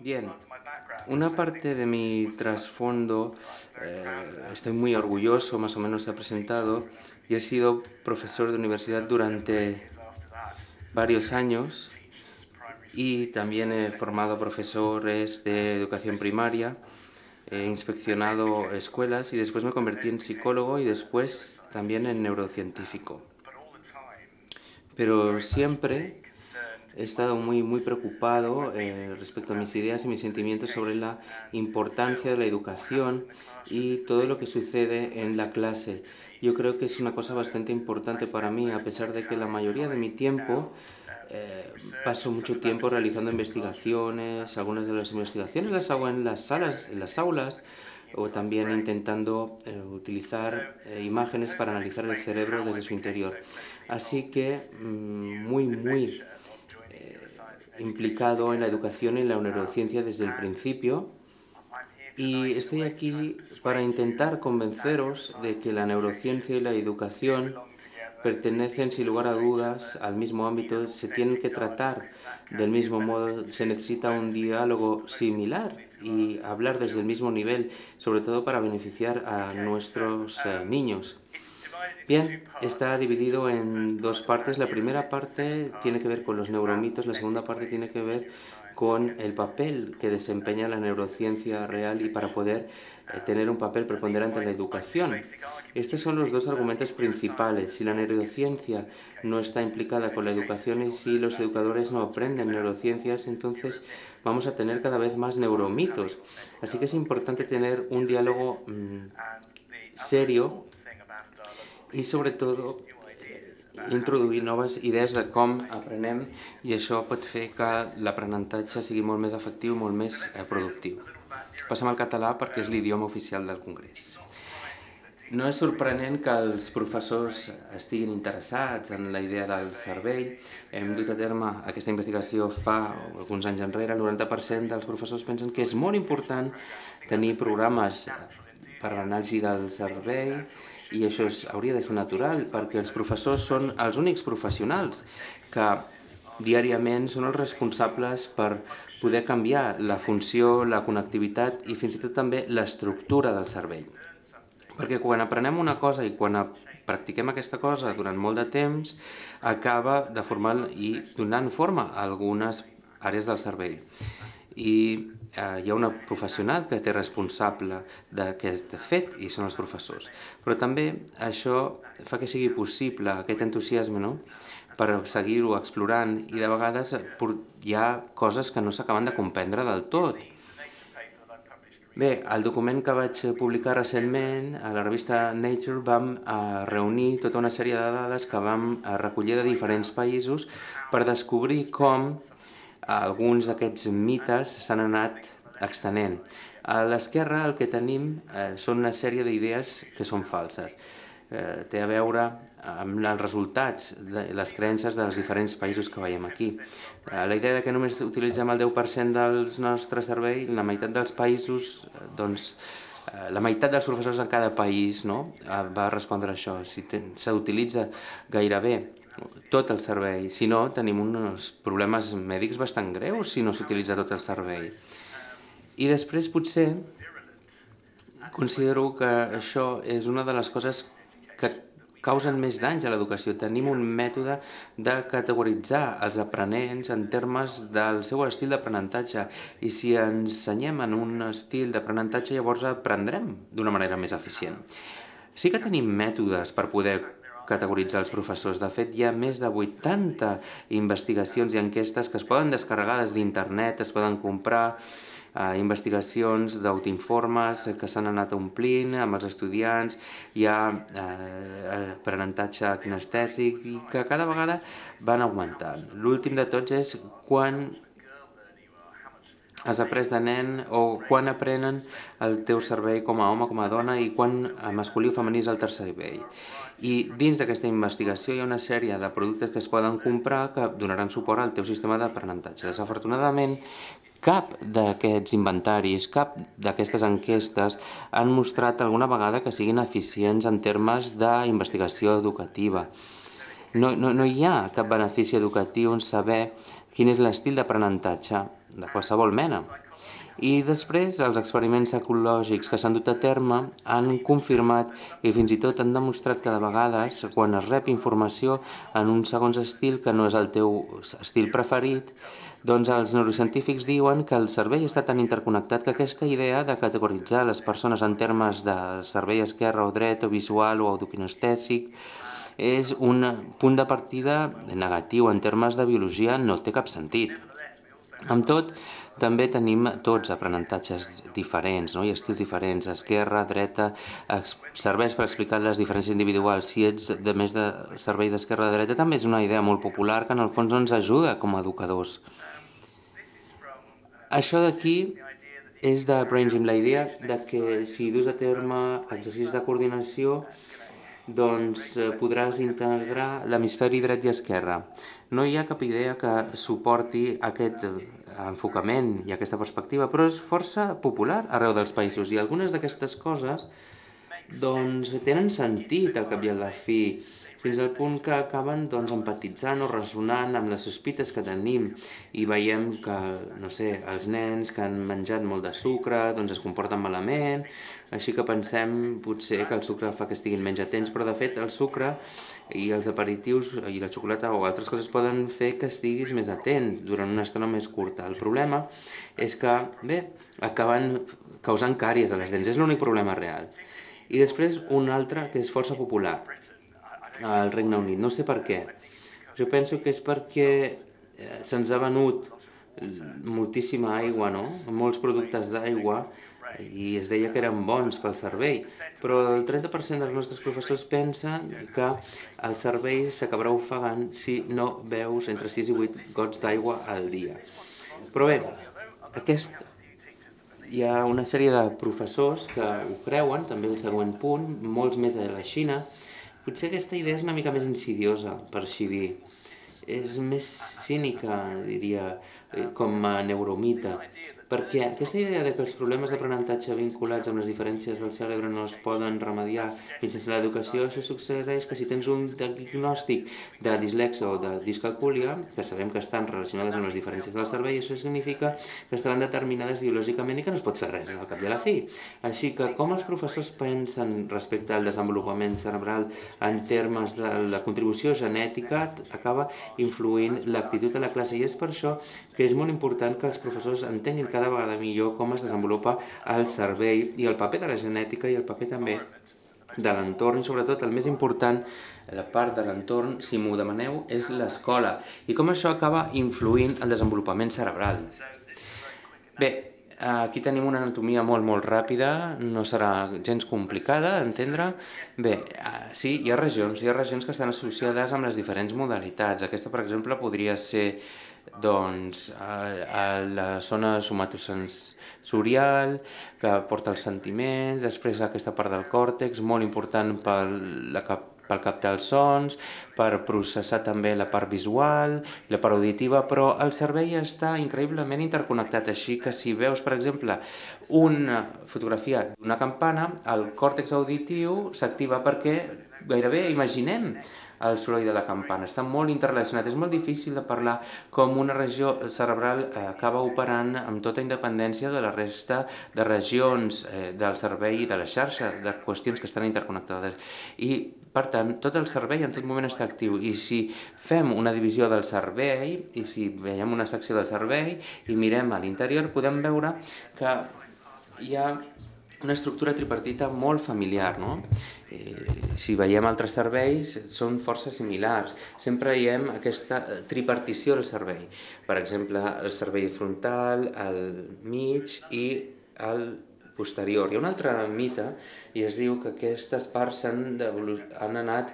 Bien, una parte de mi trasfondo, estoy muy orgulloso, más o menos se ha presentado, y he sido profesor de universidad durante varios años y también he formado profesores de educación primaria, he inspeccionado escuelas y después me convertí en psicólogo y después también en neurocientífico. Pero siempre he estado muy preocupado respecto a mis ideas y mis sentimientos sobre la importancia de la educación y todo lo que sucede en la clase. Yo creo que es una cosa bastante importante para mí, a pesar de que la mayoría de mi tiempo paso mucho tiempo realizando investigaciones. Algunas de las investigaciones las hago en las salas, en las aulas, o también intentando utilizar imágenes para analizar el cerebro desde su interior. Así que muy implicado en la educación y en la neurociencia desde el principio, y estoy aquí para intentar convenceros de que la neurociencia y la educación pertenecen sin lugar a dudas al mismo ámbito, se tienen que tratar del mismo modo, se necesita un diálogo similar y hablar desde el mismo nivel, sobre todo para beneficiar a nuestros niños. Bien, está dividido en dos partes. La primera parte tiene que ver con los neuromitos, la segunda parte tiene que ver con el papel que desempeña la neurociencia real y para poder tener un papel preponderante en la educación. Estos son los dos argumentos principales. Si la neurociencia no está implicada con la educación y si los educadores no aprenden neurociencias, entonces vamos a tener cada vez más neuromitos. Así que es importante tener un diálogo serio i sobretot introduir noves idees de com aprenem, i això pot fer que l'aprenentatge sigui molt més efectiu, molt més productiu. Passem al català perquè és l'idioma oficial del Congrés. No és sorprenent que els professors estiguin interessats en la idea del cervell. Hem dut a terme aquesta investigació fa alguns anys enrere. El 90% dels professors pensen que és molt important tenir programes per l'anàlisi del cervell, i això hauria de ser natural, perquè els professors són els únics professionals que diàriament són els responsables per poder canviar la funció, la connectivitat i fins i tot també l'estructura del cervell. Perquè quan aprenem una cosa i quan practiquem aquesta cosa durant molt de temps, acaba deformant i donant forma a algunes àrees del cervell. I hi ha una professional que té responsable d'aquest fet i són els professors. Però també això fa que sigui possible aquest entusiasme, no?, per seguir-ho explorant, i de vegades hi ha coses que no s'acaben de comprendre del tot. Bé, el document que vaig publicar recentment a la revista Nature vam reunir tota una sèrie de dades que vam recollir de diferents països per descobrir com alguns d'aquests mites s'han anat extenent. A l'esquerra el que tenim són una sèrie d'idees que són falses. Té a veure amb els resultats, les creences dels diferents països que veiem aquí. La idea que només utilitzem el 10% del nostre cervell, la meitat dels països, doncs la meitat dels professors en cada país va respondre a això. Si s'utilitza gairebé tot el cervell, si no tenim uns problemes mèdics bastant greus si no s'utilitza tot el cervell. I després potser considero que això és una de les coses que causen més danys a l'educació. Tenim un mètode de categoritzar els aprenents en termes del seu estil d'aprenentatge, i si ensenyem en un estil d'aprenentatge llavors aprendrem d'una manera més eficient. Sí que tenim mètodes per poder categoritzar els professors. De fet, hi ha més de 80 investigacions i enquestes que es poden descarregar des d'internet, es poden comprar, investigacions d'autoinformes que s'han anat omplint amb els estudiants, hi ha aprenentatge kinestèsic, i que cada vegada van augmentant. L'últim de tots és quan has après de nen o quan aprenen el teu cervell com a home, com a dona, i quan masculí o femení és el tercer cervell. I dins d'aquesta investigació hi ha una sèrie de productes que es poden comprar que donaran suport al teu sistema d'aprenentatge. Desafortunadament, cap d'aquests inventaris, cap d'aquestes enquestes han mostrat alguna vegada que siguin eficients en termes d'investigació educativa. No hi ha cap benefici educatiu en saber quin és l'estil d'aprenentatge de qualsevol mena. I després els experiments ecològics que s'han dut a terme han confirmat i fins i tot han demostrat que de vegades quan es rep informació en un segons estil que no és el teu estil preferit, doncs els neurocientífics diuen que el cervell està tan interconnectat que aquesta idea de categoritzar les persones en termes de cervell esquerre o dret o visual o autokinestèsic és un punt de partida negatiu en termes de biologia, no té cap sentit. Amb tot, també tenim tots aprenentatges diferents i estils diferents, esquerra, dreta, serveix per explicar les diferències individuals. Si ets de més de cervell d'esquerra o dreta també és una idea molt popular que en el fons no ens ajuda com a educadors. Això d'aquí és de Brain Gym, la idea de que si dus a terme exercicis de coordinació doncs podràs integrar l'hemisferi dret i esquerra. No hi ha cap idea que suporti aquest enfocament i aquesta perspectiva, però és força popular arreu dels països i algunes d'aquestes coses doncs tenen sentit al cap i a la fi, fins al punt que acaben empatitzant o resonant amb les sospites que tenim i veiem que, no sé, els nens que han menjat molt de sucre es comporten malament, així que pensem potser que el sucre fa que estiguin menys atents, però de fet el sucre i els aperitius i la xocolata o altres coses poden fer que estiguis més atent durant una estona més curta. El problema és que, bé, acaben causant càries a les dents, és l'únic problema real. I després un altre que és força popular al Regne Unit. No sé per què. Jo penso que és perquè se'ns ha venut moltíssima aigua, no? Molts productes d'aigua i es deia que eren bons pel cervell, però el 30% dels nostres professors pensen que el cervell s'acabarà ofegant si no beus entre 6 i 8 gots d'aigua al dia. Però bé, hi ha una sèrie de professors que ho creuen, també el següent punt, molts més a la Xina. Potser aquesta idea és una mica més insidiosa, per així dir. És més cínica, diria, com a neuromita. Perquè aquesta idea que els problemes d'aprenentatge vinculats amb les diferències del cervebre no es poden remediar mitjançant l'educació, això succeeix que si tens un diagnòstic de dislexia o de discalcúlia, que sabem que estan relacionades amb les diferències del cervell, això significa que estaran determinades biològicament i que no es pot fer res al cap i a la fi. Així que com els professors pensen respecte al desenvolupament cerebral en termes de la contribució genètica acaba influint l'actitud a la classe, i és per això que és molt important que els professors entenguin cada vegada millor com es desenvolupa el cervell i el paper de la genètica i el paper també de l'entorn, i sobretot el més important, la part de l'entorn, si m'ho demaneu, és l'escola i com això acaba influint el desenvolupament cerebral. Bé, aquí tenim una anatomia molt ràpida, no serà gens complicada d'entendre. Bé, sí, hi ha regions que estan associades amb les diferents modalitats. Aquesta, per exemple, podria ser doncs a la zona somatosensorial que porta els sentiments, després aquesta part del còrtex, molt important per captar els sons, per processar també la part visual, la part auditiva, però el cervell està increïblement interconnectat, així que si veus, per exemple, una fotografia d'una campana, el còrtex auditiu s'activa perquè gairebé imaginem el soroll de la campana, està molt interrelacionat, és molt difícil de parlar com una regió cerebral acaba operant amb tota independència de la resta de regions del cervell i de la xarxa, de qüestions que estan interconnectades. I, per tant, tot el cervell en tot moment està actiu, i si fem una divisió del cervell, i si veiem una secció del cervell i mirem a l'interior, podem veure que hi ha una estructura tripartita molt familiar, no? Si veiem altres cervells, són força similars. Sempre veiem aquesta tripartició del cervell. Per exemple, el cervell frontal, el mig i el posterior. Hi ha una altra mite i es diu que aquestes parts han anat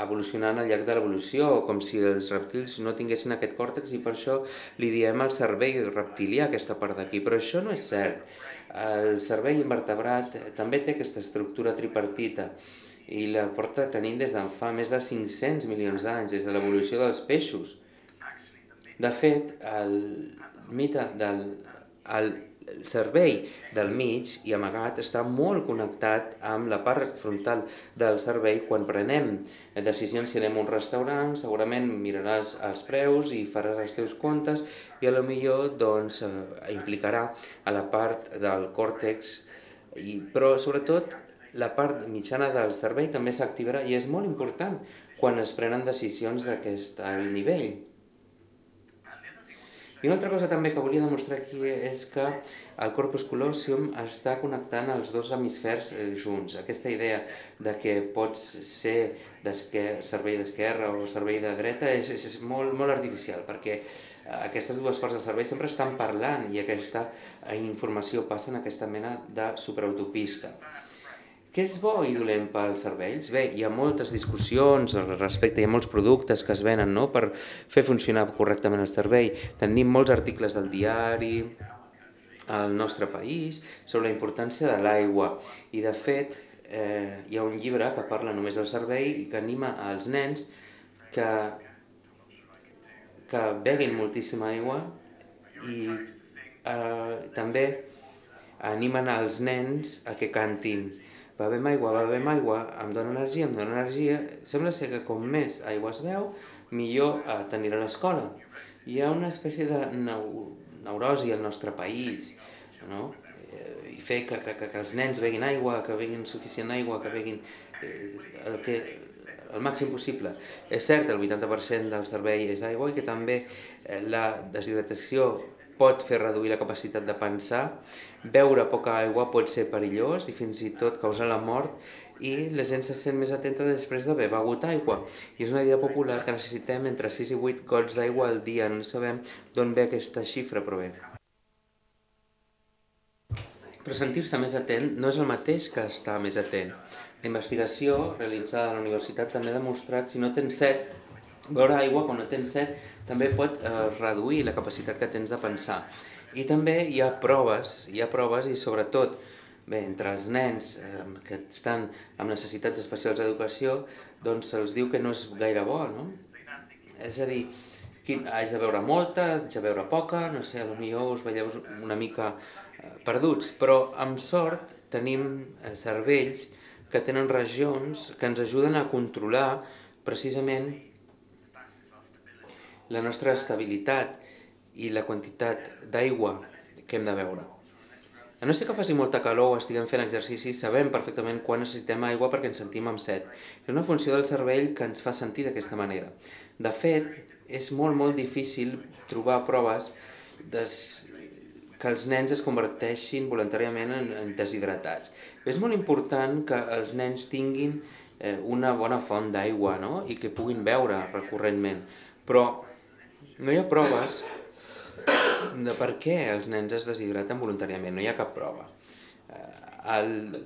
evolucionant al llarg de l'evolució, com si els reptils no tinguessin aquest còrtex i per això li diem el cervell reptilià, aquesta part d'aquí. Però això no és cert. El cervell invertebrat també té aquesta estructura tripartita i la porta tenint des de fa més de 500 milions d'anys, des de l'evolució dels peixos. De fet, el mite del el cervell del mig i amagat està molt connectat amb la part frontal del cervell quan prenem decisions. Si anem a un restaurant, segurament miraràs els preus i faràs els teus comptes i potser doncs, implicarà a la part del còrtex, però sobretot la part mitjana del cervell també s'activarà i és molt important quan es prenen decisions d'aquest nivell. I una altra cosa també que volia demostrar aquí és que el corpus callosum està connectant els dos hemisfers junts. Aquesta idea de que pots ser cervell d'esquerra o cervell de dreta és molt artificial, perquè aquestes dues parts del cervell sempre estan parlant i aquesta informació passa en aquesta mena de superautopista. Què és bo i dolent pels cervells? Bé, hi ha moltes discussions al respecte, hi ha molts productes que es venen per fer funcionar correctament el cervell. Tenim molts articles del diari al nostre país sobre la importància de l'aigua i de fet hi ha un llibre que parla només del cervell i que anima als nens que beguin moltíssima aigua i també animen als nens a que cantin. Bevem aigua, em dona energia... Sembla ser que com més aigua es beu, millor t'anirà a l'escola. Hi ha una espècie de neurosi al nostre país, no? I fer que els nens beguin aigua, que beguin suficient aigua, que beguin el màxim possible. És cert, el 80% del cervell és aigua i que també la deshidratació pot fer reduir la capacitat de pensar, beure poca aigua pot ser perillós i fins i tot causar la mort i la gent se sent més atenta després d'haver begut aigua. I és una idea popular que necessitem entre 6 i 8 gots d'aigua al dia, no sabem d'on ve aquesta xifra, però bé. Però sentir-se més atent no és el mateix que estar més atent. La investigació realitzada a la universitat també ha demostrat que si no tens set, beure aigua quan no tens set també pot reduir la capacitat que tens de pensar. I també hi ha proves i sobretot entre els nens que estan amb necessitats especials d'educació doncs se'ls diu que no és gaire bo, no? És a dir, haig de beure molta, haig de beure poca, no sé, potser us veieu una mica perduts, però amb sort tenim cervells que tenen regions que ens ajuden a controlar precisament la nostra estabilitat i la quantitat d'aigua que hem de beure. A no ser que faci molta calor o estiguem fent exercici, sabem perfectament quan necessitem aigua perquè ens sentim amb set. És una funció del cervell que ens fa sentir d'aquesta manera. De fet, és molt difícil trobar proves que els nens es converteixin voluntàriament en deshidratats. És molt important que els nens tinguin una bona font d'aigua i que puguin beure recurrentment. Però no hi ha proves de per què els nens es deshidraten voluntàriament, no hi ha cap prova.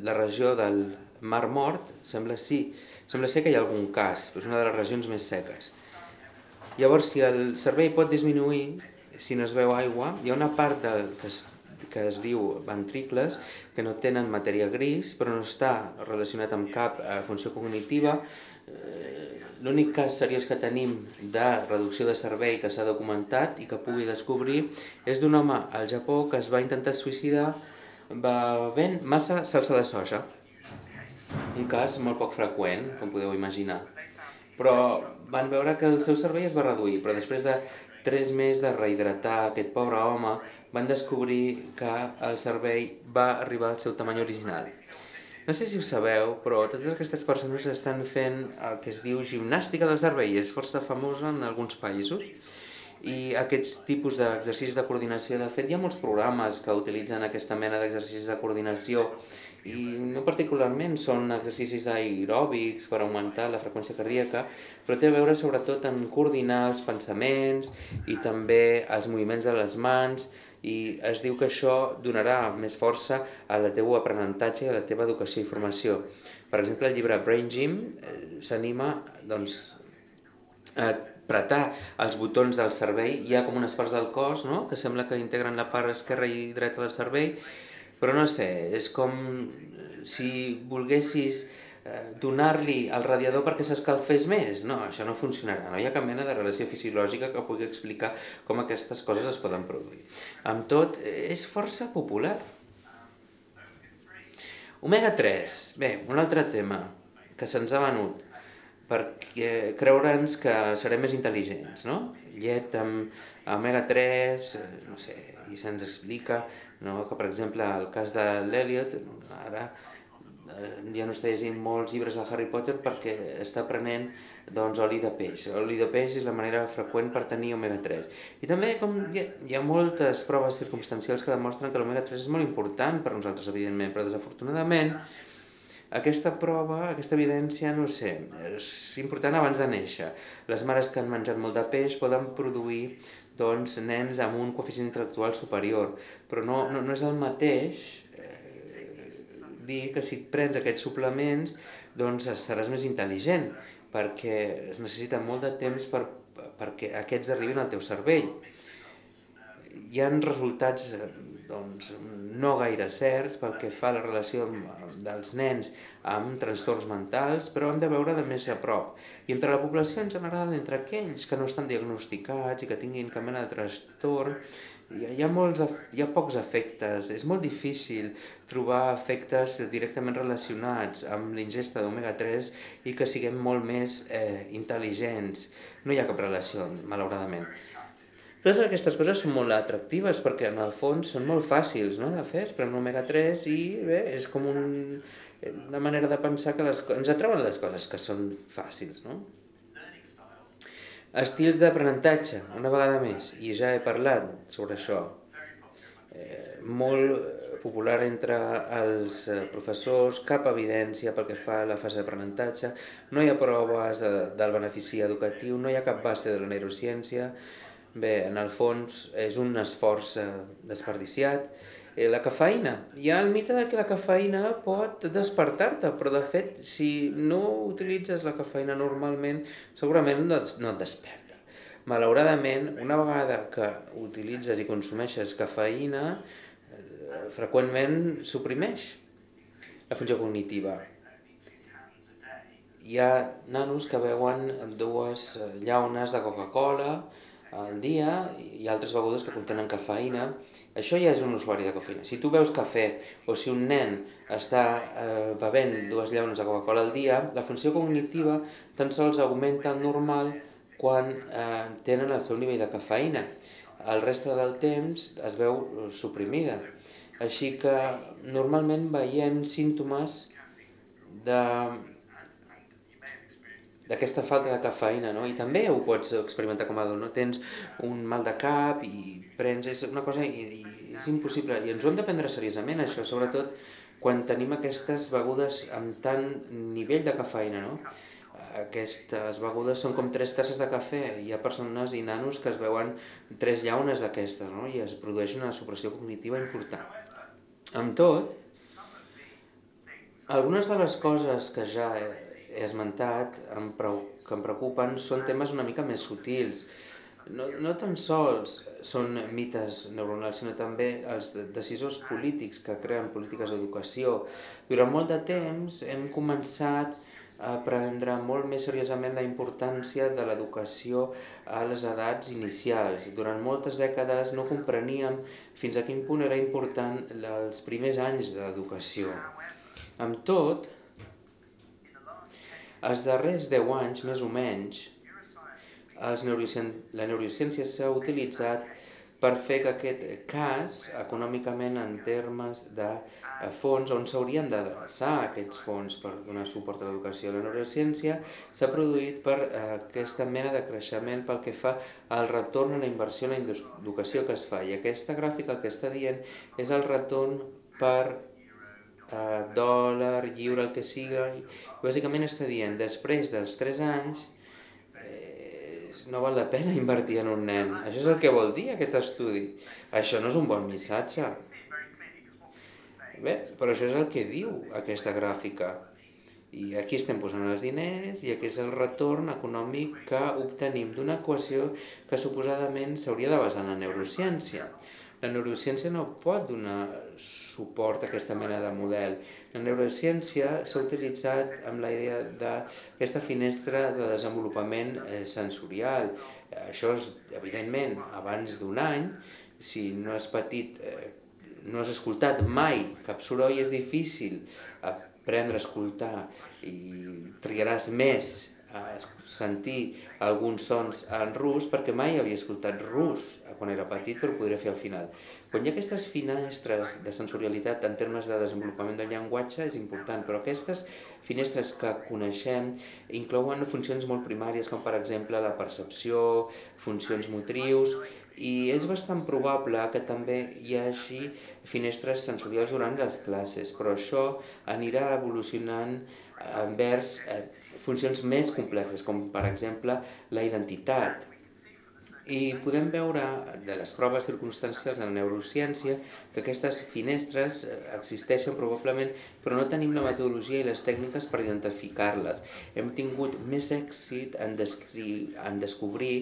La regió del Mar Mort sembla ser que hi ha algun cas, però és una de les regions més seques. Llavors, si el cervell pot disminuir, si no es beu aigua, hi ha una part que es diu ventricles, que no tenen matèria gris, però no està relacionat amb cap funció cognitiva. L'únic cas seriós que tenim de reducció de cervell que s'ha documentat i que pugui descobrir és d'un home al Japó que es va intentar suïcidar bevent massa salsa de soja. Un cas molt poc freqüent, com podeu imaginar. Però van veure que el seu cervell es va reduir, però després de 3 mesos de rehidratar aquest pobre home van descobrir que el cervell va arribar al seu tamany original. No sé si ho sabeu, però totes aquestes persones estan fent el que es diu gimnàstica del cervell, és força famosa en alguns països, i aquests tipus d'exercicis de coordinació, de fet, hi ha molts programes que utilitzen aquesta mena d'exercicis de coordinació i no particularment són exercicis aeròbics per augmentar la freqüència cardíaca, però té a veure sobretot en coordinar els pensaments i també els moviments de les mans, i es diu que això donarà més força al teu aprenentatge i a la teva educació i formació. Per exemple, el llibre Brain Gym s'anima a apretar els botons del cervell. Hi ha com unes parts del cos que sembla que integren la part esquerra i dreta del cervell, però no sé, és com si volguessis donar-li el radiador perquè s'escalfés més? No, això no funcionarà, no hi ha cap mena de relació fisiològica que pugui explicar com aquestes coses es poden produir. Amb tot, és força popular. Omega-3, bé, un altre tema que se'ns ha venut per creure'ns que serem més intel·ligents, no? Llet amb omega-3, no sé, i se'ns explica que, per exemple, el cas de l'Eliot, ara ja no està llegint molts llibres de Harry Potter perquè està prenent oli de peix. L'oli de peix és la manera freqüent per tenir omega-3. I també hi ha moltes proves circumstancials que demostren que l'omega-3 és molt important per nosaltres, evidentment, però desafortunadament aquesta prova, aquesta evidència, no ho sé, és important abans de néixer. Les mares que han menjat molt de peix poden produir nens amb un coeficient intel·lectual superior, però no és el mateix dir que si prens aquests suplements seràs més intel·ligent, perquè es necessita molt de temps perquè aquests arribin al teu cervell. Hi ha resultats no gaire certs pel que fa a la relació dels nens amb trastorns mentals, però hem de veure de més a prop. I entre la població en general, entre aquells que no estan diagnosticats i que tinguin cap mena de trastorn, hi ha pocs efectes. És molt difícil trobar efectes directament relacionats amb l'ingesta d'omega-3 i que siguem molt més intel·ligents. No hi ha cap relació, malauradament. Totes aquestes coses són molt atractives perquè en el fons són molt fàcils de fer, es pren omega-3 i és com una manera de pensar que ens atrauen les coses que són fàcils. Estils d'aprenentatge, una vegada més, i ja he parlat sobre això. Molt popular entre els professors, cap evidència pel que fa a la fase d'aprenentatge, no hi ha proves del benefici educatiu, no hi ha cap base de la neurociència. Bé, en el fons és un esforç desperdiciat. La cafeïna. Hi ha el mite que la cafeïna pot despertar-te, però de fet, si no utilitzes la cafeïna normalment, segurament no et desperta. Malauradament, una vegada que utilitzes i consumeixes cafeïna, freqüentment suprimeix la funció cognitiva. Hi ha nanos que beuen dues llaunes de Coca-Cola al dia i altres begudes que contenen cafeïna. Això ja és un usuari de cafeïna. Si tu beus cafè o si un nen està bevent dues llaunes de Coca-Cola al dia, la funció cognitiva tan sols augmenta el normal quan tenen el seu nivell de cafeïna. El reste del temps es veu suprimida. Així que normalment veiem símptomes d'aquesta falta de cafeïna, i també ho pots experimentar com a adult, no tens un mal de cap i prens, és una cosa, és impossible, i ens ho hem de prendre seriosament això, sobretot quan tenim aquestes begudes amb tant nivell de cafeïna, aquestes begudes són com 3 tasses de cafè, hi ha persones i nanos que es beuen 3 llaunes d'aquestes, i es produeix una supressió cognitiva important. Amb tot, algunes de les coses que ja he esmentat, que em preocupen, són temes una mica més sutils. No tan sols són mites neuronals, sinó també els decisors polítics que creen polítiques d'educació. Durant molt de temps hem començat a prendre molt més seriosament la importància de l'educació a les edats inicials. Durant moltes dècades no compreníem fins a quin punt era important els primers anys de l'educació. Amb tot, els darrers 10 anys, més o menys, la neurociència s'ha utilitzat per fer que aquest cas, econòmicament en termes de fons, on s'haurien d'adreçar aquests fons per donar suport a l'educació. La neurociència s'ha produït per aquesta mena de creixement pel que fa al retorn a la inversió en l'educació que es fa. I aquesta gràfica el que està dient és el retorn per dòlar, lliure, el que siga, bàsicament està dient, després dels 3 anys no val la pena invertir en un nen. Això és el que vol dir aquest estudi. Això no és un bon missatge. Bé, però això és el que diu aquesta gràfica. I aquí estem posant els diners i aquest és el retorn econòmic que obtenim d'una equació que suposadament s'hauria de basar en la neurociència. La neurociència no pot donar suport a aquesta mena de model. La neurociència s'ha utilitzat amb la idea d'aquesta finestra de desenvolupament sensorial. Això és, evidentment, abans d'un any, si no has patit, no has escoltat mai cap soroll, és difícil aprendre a escoltar i triaràs més a sentir alguns sons en rus perquè mai havia escoltat rus quan era petit, però ho podré fer al final. Quan hi ha aquestes finestres de sensorialitat en termes de desenvolupament del llenguatge és important, però aquestes finestres que coneixem inclouen funcions molt primàries com per exemple la percepció, funcions motrius, i és bastant probable que també hi hagi finestres sensorials durant les classes, però això anirà evolucionant envers funcions més complexes, com per exemple la identitat. I podem veure de les proves circumstancials de la neurociència que aquestes finestres existeixen probablement, però no tenim la metodologia i les tècniques per identificar-les. Hem tingut més èxit en descobrir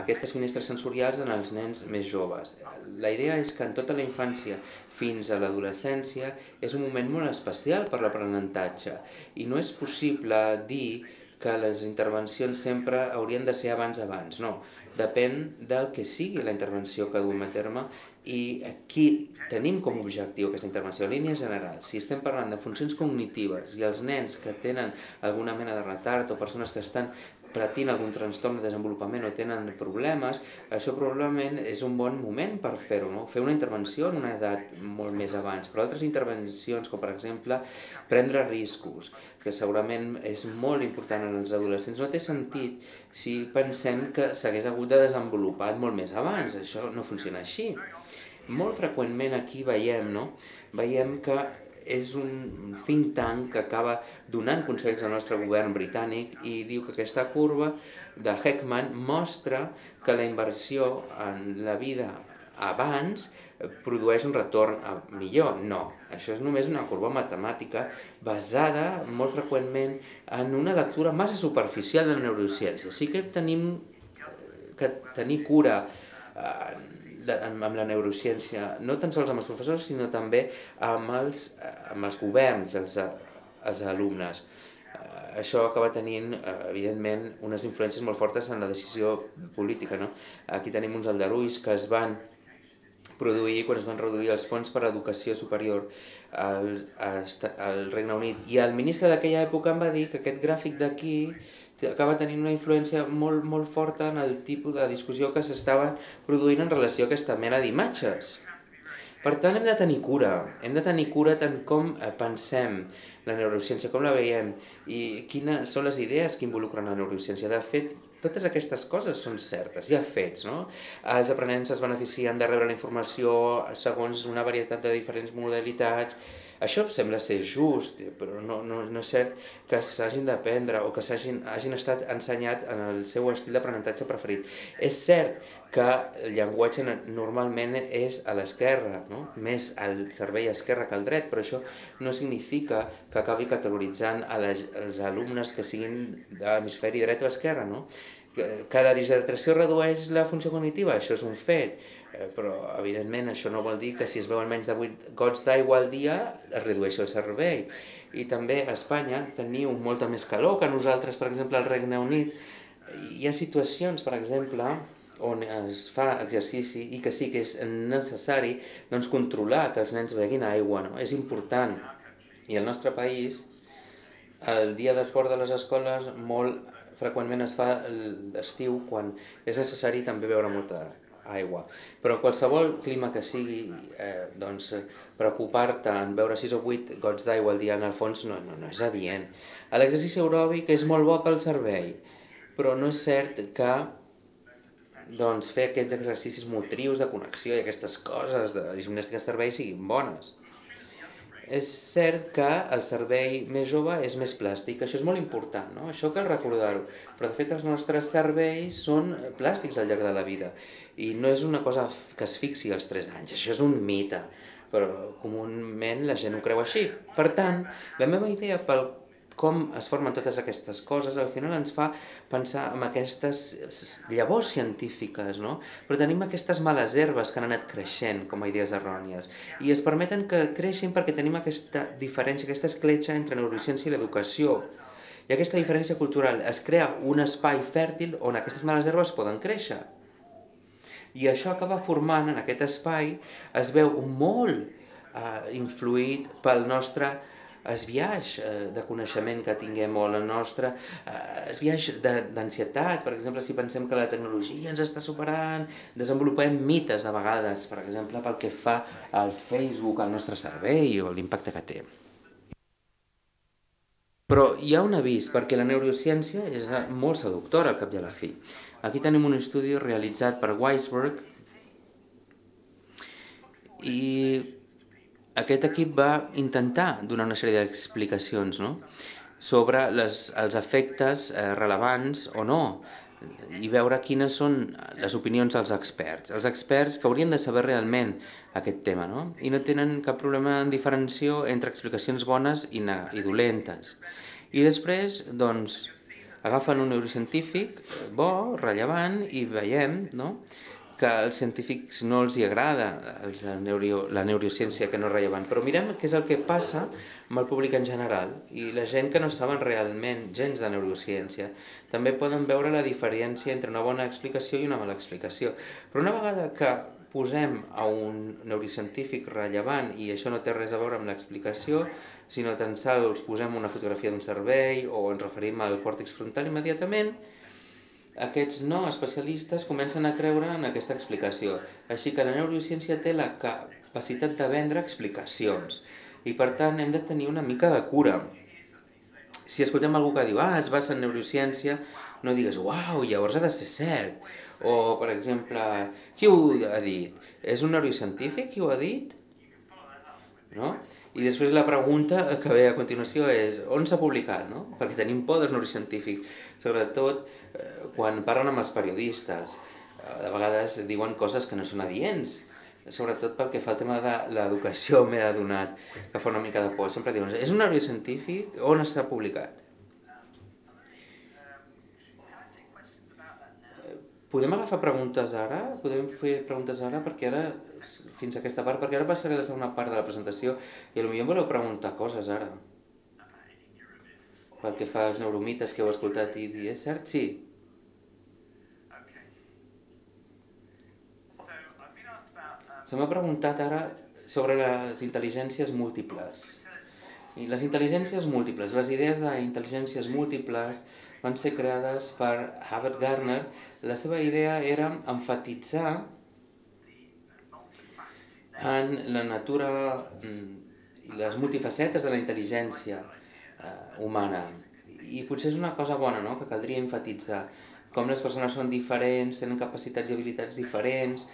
aquestes finestres sensorials en els nens més joves. La idea és que en tota la infància fins a l'adolescència és un moment molt especial per l'aprenentatge i no és possible dir que les intervencions sempre haurien de ser abans, no. Depèn del que sigui la intervenció que duem a terme i aquí tenim com a objectiu aquesta intervenció. En línia general, si estem parlant de funcions cognitives i els nens que tenen alguna mena de retard o persones que estan patint algun trastorn de desenvolupament o tenen problemes, això probablement és un bon moment per fer-ho, no? Fer una intervenció en una edat molt més abans, però altres intervencions, com per exemple prendre riscos, que segurament és molt important en els adolescents, no té sentit si pensem que s'hagués hagut de desenvolupar molt més abans, això no funciona així. Molt freqüentment aquí veiem que és un think tank que acaba donant consells al nostre govern britànic i diu que aquesta curva de Heckman mostra que la inversió en la vida abans produeix un retorn millor. No, això és només una curva matemàtica basada molt freqüentment en una lectura massa superficial de la neurociència. Sí que tenim que tenir cura amb la neurociència, no tan sols amb els professors, sinó també amb els governs, els alumnes. Això acaba tenint, evidentment, unes influències molt fortes en la decisió política, no? Aquí tenim uns aldarulls que es van produir quan es van reduir els fons per a educació superior al Regne Unit. I el ministre d'aquella època em va dir que aquest gràfic d'aquí acaba tenint una influència molt forta en el tipus de discussió que s'estava produint en relació a aquesta mena d'imatges. Per tant, hem de tenir cura tant com pensem la neurociència, com la veiem, i quines són les idees que involucren la neurociència. De fet, totes aquestes coses són certes, hi ha fets, no? Els aprenents es beneficien de rebre la informació segons una varietat de diferents modalitats. Això sembla ser just, però no és cert que s'hagin d'aprendre o que hagin estat ensenyats en el seu estil d'aprenentatge preferit. És cert que el llenguatge normalment és a l'esquerra, no? Més al cervell esquerre que al dret, però això no significa que acabi categoritzant els alumnes que siguin d'hemisferi dret o esquerra, no? Que la disertació redueix la funció cognitiva, això és un fet, però evidentment això no vol dir que si es veuen menys de 8 gots d'aigua al dia es redueixi el cervell. I també a Espanya teniu molta més calor que nosaltres, per exemple, al Regne Unit. Hi ha situacions, per exemple, on es fa exercici i que sí que és necessari doncs, controlar que els nens beguin aigua, no? És important. I al nostre país, el dia d'esport de les escoles molt freqüentment es fa l'estiu quan és necessari també beure molta aigua. Però qualsevol clima que sigui, doncs, preocupar-te en beure 6 o 8 gots d'aigua al dia en el fons no és adient. L'exercici aeròbic és molt bo pel cervell, però no és cert que doncs, fer aquests exercicis motrius de connexió i aquestes coses de gimnàstica cervell siguin bones. És cert que el cervell més jove és més plàstic, això és molt important, no? Això cal recordar-ho, però de fet els nostres cervells són plàstics al llarg de la vida i no és una cosa que es fixi als 3 anys, això és un mite, però comúment la gent ho creu així. Per tant, la meva idea pel com es formen totes aquestes coses, al final ens fa pensar en aquestes llavors científiques, no? Però tenim aquestes males herbes que han anat creixent com a idees errònies i es permeten que creixin perquè tenim aquesta diferència, aquesta escletxa entre neurociència i l'educació. I aquesta diferència cultural es crea un espai fèrtil on aquestes males herbes poden créixer. I això acaba formant, en aquest espai, es veu molt influït pel nostre esbiaix de coneixement que tinguem o el nostre esbiaix d'ansietat. Per exemple, si pensem que la tecnologia ens està superant, desenvolupem mites a vegades, per exemple, pel que fa al Facebook, al nostre cervell o l'impacte que té. Però hi ha un avís, perquè la neurociència és molt seductora al cap i a la fi. Aquí tenim un estudi realitzat per Weisberg i aquest equip va intentar donar una sèrie d'explicacions, no?, sobre els efectes relevants o no i veure quines són les opinions dels experts. Els experts que haurien de saber realment aquest tema, no? I no tenen cap problema en diferenciar entre explicacions bones i dolentes. I després, doncs, agafen un neurocientífic bo, rellevant, i veiem, no?, que als científics no els hi agrada la neurociència que no és rellevant. Però mirem què és el que passa amb el públic en general i la gent que no saben realment gens de neurociència. També poden veure la diferència entre una bona explicació i una mala explicació. Però una vegada que posem a un neurocientífic rellevant, i això no té res a veure amb l'explicació, sinó tan sols posem una fotografia d'un cervell o ens referim al còrtex frontal immediatament, aquests no especialistes comencen a creure en aquesta explicació. Així que la neurociència té la capacitat de vendre explicacions i per tant hem de tenir una mica de cura. Si escoltem algú que diu, es basa en neurociència, no digues, uau, llavors ha de ser cert. O, per exemple, qui ho ha dit? És un neurocientífic qui ho ha dit? No? I després la pregunta que ve a continuació és on s'ha publicat, no? Perquè tenim por dels neurocientífics, sobretot quan parlen amb els periodistes. De vegades diuen coses que no són adients, sobretot pel que fa al tema de l'educació m'he adonat, que fa una mica de por. Sempre diuen, és un neurocientífic? On està publicat? Podem agafar preguntes ara? Podem fer preguntes ara perquè ara, fins a aquesta part, perquè ara passaré a la segona part de la presentació i potser voleu preguntar coses ara. Pel que fa als neuromites que heu escoltat i dir, és cert? Sí. Se m'ha preguntat ara sobre les intel·ligències múltiples. Les intel·ligències múltiples, les idees d'intel·ligències múltiples van ser creades per Howard Gardner. La seva idea era emfatitzar en la natura i les multifacetes de la intel·ligència humana. I potser és una cosa bona, no?, que caldria emfatitzar. Com les persones són diferents, tenen capacitats i habilitats diferents,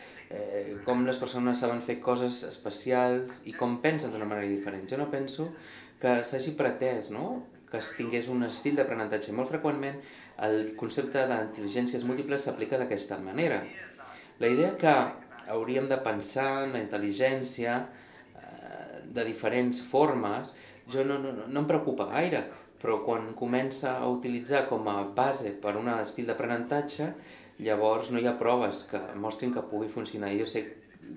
com les persones saben fer coses especials i com pensen d'una manera diferent. Jo no penso que s'hagi pretès, no?, que es tingués un estil d'aprenentatge. Molt freqüentment el concepte d'intel·ligències múltiples s'aplica d'aquesta manera. La idea que hauríem de pensar en la intel·ligència de diferents formes, jo no em preocupa gaire, però quan comença a utilitzar com a base per un estil d'aprenentatge, llavors no hi ha proves que mostrin que pugui funcionar. Jo sé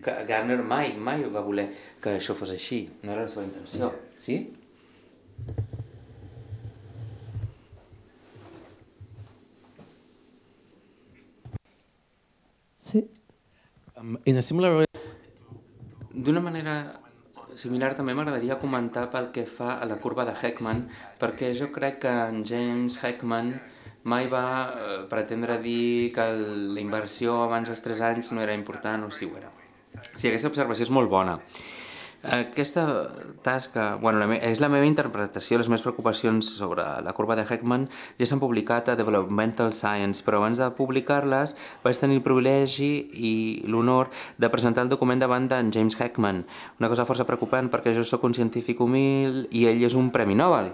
que Gardner mai va voler que això fos així, no era la seva intenció. Sí? Sí. D'una manera similar també m'agradaria comentar pel que fa a la curva de Heckman, perquè jo crec que en James Heckman mai va pretendre dir que la inversió abans dels 3 anys no era important, o si ho era. Sí, aquesta observació és molt bona. Aquesta tasca, bueno, és la meva interpretació, les meves preocupacions sobre la curva de Heckman ja s'han publicat a Developmental Science, però abans de publicar-les vaig tenir el privilegi i l'honor de presentar el document davant d'en James Heckman. Una cosa força preocupant perquè jo sóc un científic humil i ell és un premi Nobel.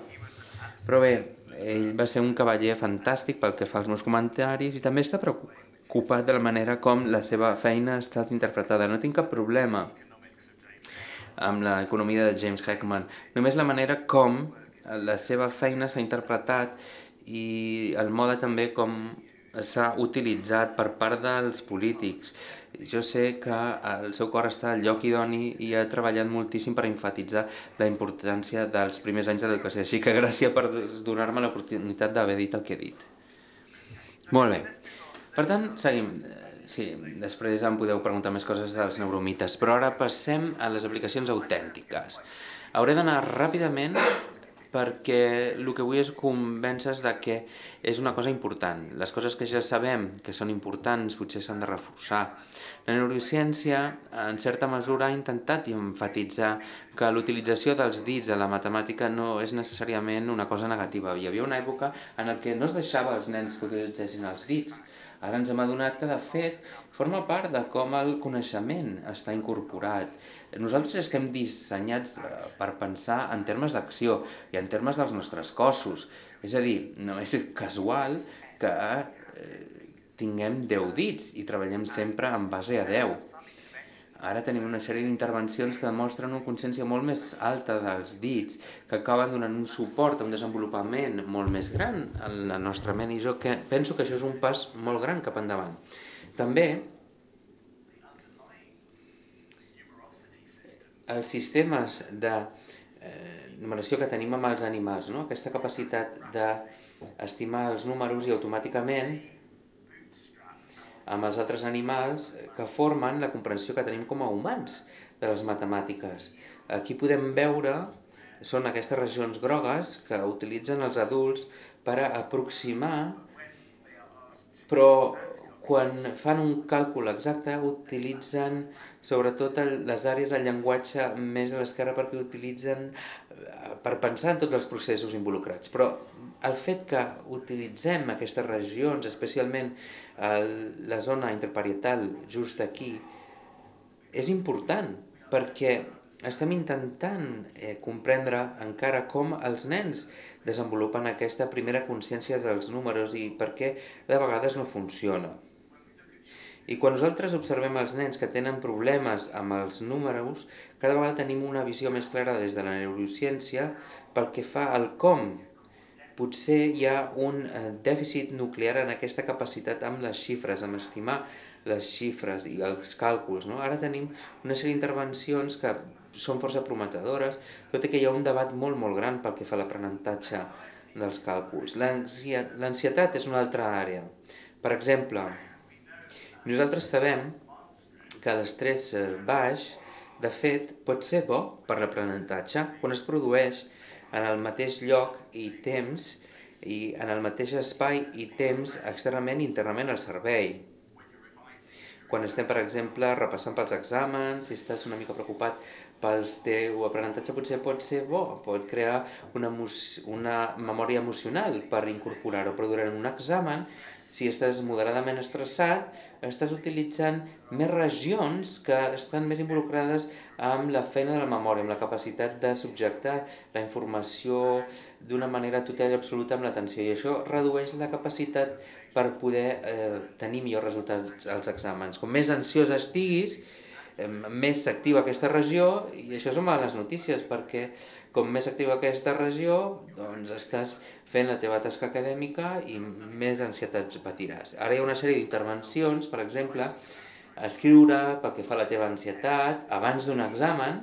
Però bé, ell va ser un cavaller fantàstic pel que fa als meus comentaris i també està preocupat de la manera com la seva feina ha estat interpretada. No tinc cap problema amb l'economia de James Heckman, només la manera com la seva feina s'ha interpretat i el mode també com s'ha utilitzat per part dels polítics. Jo sé que el seu cor està al lloc idoni i ha treballat moltíssim per enfatitzar la importància dels primers anys de l'educació. Així que gràcies per donar-me l'oportunitat d'haver dit el que he dit. Molt bé. Per tant, seguim. Sí, després em podeu preguntar més coses dels neuromites, però ara passem a les aplicacions autèntiques. Hauré d'anar ràpidament perquè el que vull és convèncer-vos de que és una cosa important. Les coses que ja sabem que són importants potser s'han de reforçar. La neurociència, en certa mesura, ha intentat emfatitzar que l'utilització dels dits de la matemàtica no és necessàriament una cosa negativa. Hi havia una època en què no es deixava als nens que utilitzessin els dits. Ara ens hem adonat que, de fet, forma part de com el coneixement està incorporat. Nosaltres estem dissenyats per pensar en termes d'acció i en termes dels nostres cossos. És a dir, no és casual que tinguem 10 dits i treballem sempre en base a 10. Ara tenim una sèrie d'intervencions que demostren una consciència molt més alta dels dits, que acaben donant un suport a un desenvolupament molt més gran en la nostra ment, i jo penso que això és un pas molt gran cap endavant. També els sistemes de numeració que tenim amb els animals, aquesta capacitat d'estimar els números i automàticament amb els altres animals que formen la comprensió que tenim com a humans de les matemàtiques. Aquí podem veure, són aquestes regions grogues que utilitzen els adults per aproximar, però quan fan un càlcul exacte utilitzen sobretot les àrees del llenguatge més a l'esquerra perquè utilitzen per pensar en tots els processos involucrats. Però el fet que utilitzem aquestes regions, especialment la zona interparietal just aquí, és important perquè estem intentant comprendre encara com els nens desenvolupen aquesta primera consciència dels números i per què de vegades no funciona. I quan nosaltres observem els nens que tenen problemes amb els números, cada vegada tenim una visió més clara des de la neurociència pel que fa al com. Potser hi ha un dèficit nuclear en aquesta capacitat amb les xifres, amb estimar les xifres i els càlculs. Ara tenim una sèrie d'intervencions que són força prometedores, tot i que hi ha un debat molt, molt gran pel que fa a l'aprenentatge dels càlculs. L'ansietat és una altra àrea. Per exemple, nosaltres sabem que l'estrès baix, de fet, pot ser bo per l'aprenentatge quan es produeix en el mateix lloc i temps, i en el mateix espai i temps externament i internament al cervell. Quan estem, per exemple, repassant pels exàmens, si estàs una mica preocupat pel teu aprenentatge, potser pot ser bo, pot crear una memòria emocional per incorporar-ho, però durant un examen, si estàs moderadament estressat, estàs utilitzant més regions que estan més involucrades amb la feina de la memòria, amb la capacitat de subjectar la informació d'una manera total i absoluta amb l'atenció. I això redueix la capacitat per poder tenir millors resultats als exàmens. Com més ansiós estiguis, més s'activa aquesta regió, i això són males notícies perquè com més s'activa aquesta regió, doncs estàs fent la teva tasca acadèmica i més ansietat patiràs. Ara hi ha una sèrie d'intervencions, per exemple, escriure pel que fa a la teva ansietat abans d'un examen,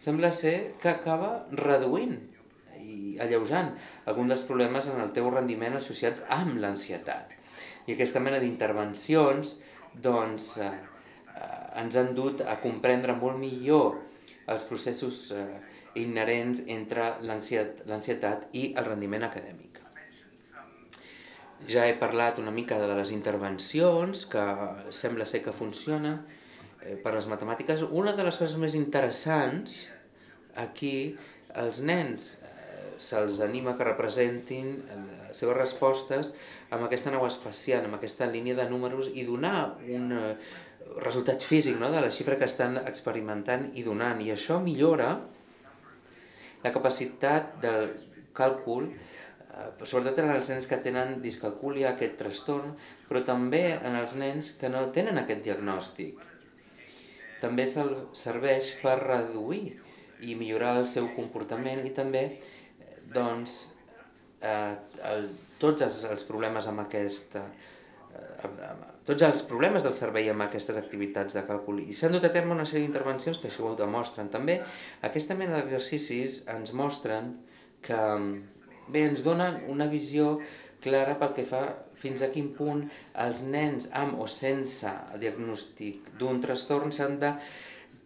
sembla ser que acaba reduint i alleujant algun dels problemes en el teu rendiment associats amb l'ansietat. I aquesta mena d'intervencions, doncs, ens han dut a comprendre molt millor els processos inherents entre l'ansietat i el rendiment acadèmic. Ja he parlat una mica de les intervencions que sembla ser que funcionen per les matemàtiques. Una de les coses més interessants, aquí els nens se'ls anima que representin les seves respostes amb aquesta nau espacial, amb aquesta línia de números, i donar un resultat físic de la xifra que estan experimentant i donant. I això millora la capacitat del càlcul, sobretot en els nens que tenen discalcúlia, aquest trastorn, però també en els nens que no tenen aquest diagnòstic. També serveix per reduir i millorar el seu comportament i també doncs tots els problemes del cervell amb aquestes activitats de càlcul, i s'han dut a terme una sèrie d'intervencions que això ho demostren. També aquesta mena d'exercicis ens mostren que bé, ens donen una visió clara pel que fa fins a quin punt els nens amb o sense diagnòstic d'un trastorn s'han de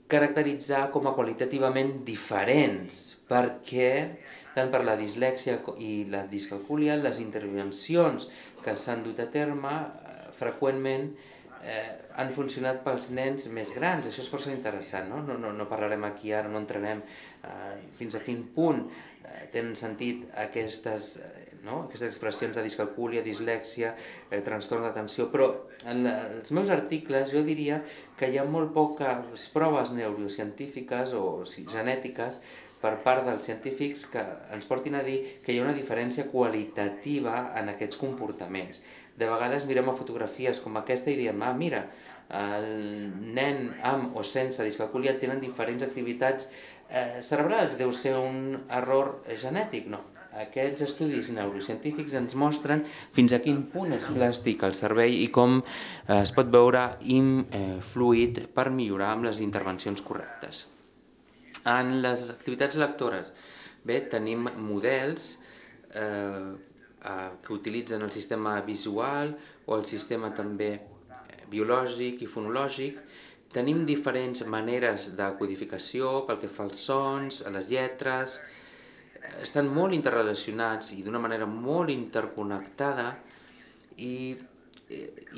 caracteritzar com a qualitativament diferents, perquè tant per la dislèxia i la discalcúlia, les intervencions que s'han dut a terme freqüentment han funcionat pels nens més grans. Això és força interessant, no? No parlarem aquí ara, no entrarem fins a quin punt tenen sentit aquestes expressions de discalcúlia, dislèxia, trastorn d'atenció, però en els meus articles jo diria que hi ha molt poques proves neurocientífiques o genètiques per part dels científics que ens portin a dir que hi ha una diferència qualitativa en aquests comportaments. De vegades mirem a fotografies com aquesta i diem, mira, el nen amb o sense discalcúlia tenen diferents activitats cerebrals, deu ser un error genètic, no. Aquests estudis neurocientífics ens mostren fins a quin punt és plàstic el cervell i com es pot veure influït per millorar amb les intervencions correctes. En les activitats lectores, bé, tenim models que utilitzen el sistema visual o el sistema també biològic i fonològic. Tenim diferents maneres de codificació pel que fa als sons, a les lletres. Estan molt interrelacionats i d'una manera molt interconnectada i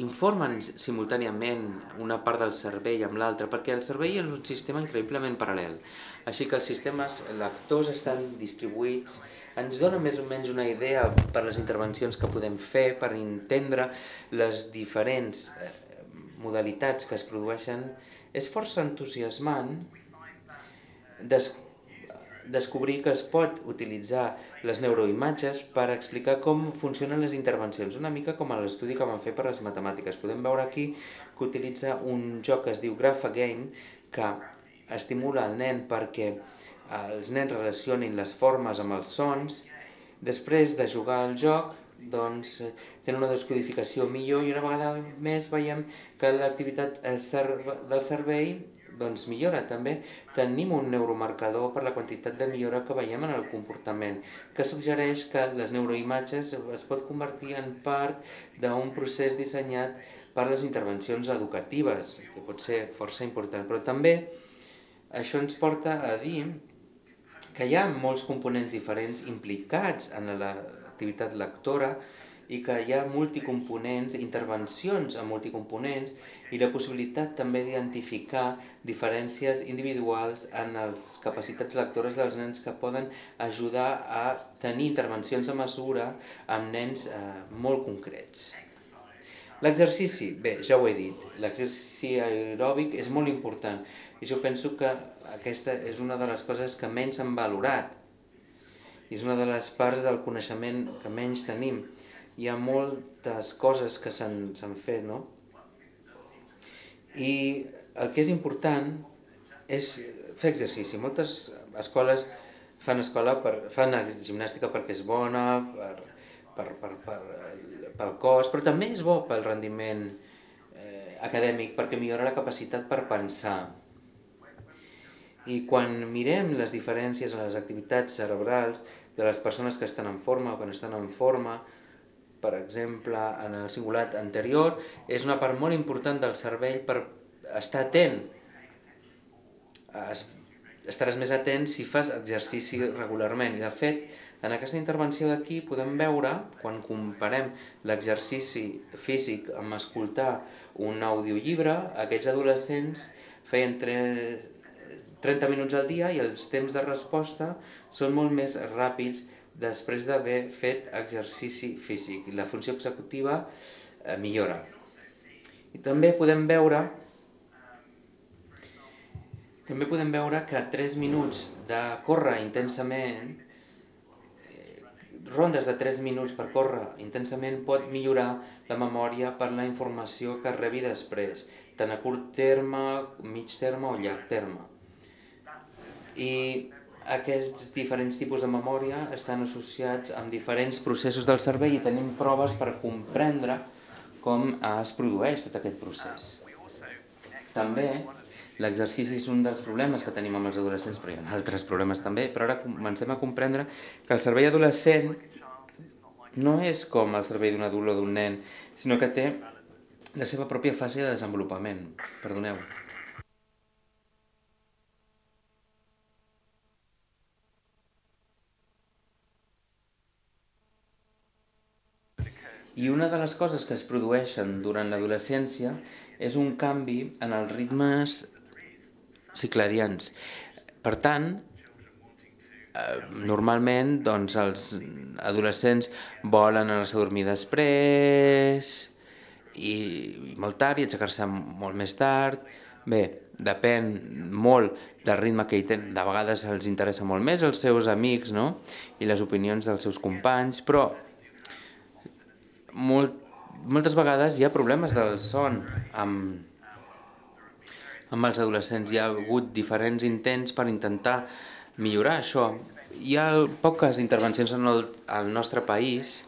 informen simultàniament una part del cervell amb l'altra, perquè el cervell és un sistema increïblement paral·lel. Així que els sistemes lectors estan distribuïts, ens dona més o menys una idea per les intervencions que podem fer, per entendre les diferents modalitats que es produeixen. És força entusiasmant descobrir que es pot utilitzar les neuroimatges per explicar com funcionen les intervencions, una mica com a l'estudi que van fer per les matemàtiques. Podem veure aquí que utilitza un joc que es diu Graph again, que estimula el nen perquè els nens relacionin les formes amb els sons. Després de jugar al joc, doncs, tenen una descodificació millor i una vegada més veiem que l'activitat del cervell doncs millora també. Tenim un neuromarcador per la quantitat de millora que veiem en el comportament, que suggereix que les neuroimatges es pot convertir en part d'un procés dissenyat per les intervencions educatives, que pot ser força important. Però també això ens porta a dir que hi ha molts components diferents implicats en l'activitat lectora i que hi ha multicomponents, intervencions amb multicomponents, i la possibilitat també d'identificar diferències individuals en les capacitats lectores dels nens que poden ajudar a tenir intervencions a mesura amb nens molt concrets. L'exercici, bé, ja ho he dit, l'exercici aeròbic és molt important i jo penso que aquesta és una de les coses que menys hem valorat i és una de les parts del coneixement que menys tenim. Hi ha moltes coses que s'han fet, no? I el que és important és fer exercici. Moltes escoles fan gimnàstica perquè és bona, pel cos, però també és bo pel rendiment acadèmic, perquè millora la capacitat per pensar. I quan mirem les diferències en les activitats cerebrals de les persones que estan en forma o que no estan en forma, per exemple, en el cingulat anterior, és una part molt important del cervell per estar atent. Estaràs més atent si fas exercici regularment. I de fet, en aquesta intervenció d'aquí podem veure, quan comparem l'exercici físic amb escoltar un audiollibre, aquests adolescents feien 30 minuts al dia i els temps de resposta són molt més ràpids després d'haver fet exercici físic. La funció executiva millora. I també podem veure que 3 minuts de córrer intensament, rondes de 3 minuts per córrer intensament, pot millorar la memòria per la informació que rebi després, tant a curt terme, mig terme o llarg terme. I Aquests diferents tipus de memòria estan associats amb diferents processos del cervell i tenim proves per comprendre com es produeix tot aquest procés. També, l'exercici és un dels problemes que tenim amb els adolescents, però hi ha altres problemes també, però ara comencem a comprendre que el cervell adolescent no és com el cervell d'un adult o d'un nen, sinó que té la seva pròpia fase de desenvolupament. Perdoneu. I una de les coses que es produeixen durant l'adolescència és un canvi en els ritmes circadians. Per tant, normalment els adolescents volen anar-se a dormir després, i molt tard, i aixecar-se molt més tard. Bé, depèn molt del ritme que hi tenen. De vegades els interessa molt més els seus amics i les opinions dels seus companys, però moltes vegades hi ha problemes del son amb els adolescents. Hi ha hagut diferents intents per intentar millorar això. Hi ha poques intervencions al nostre país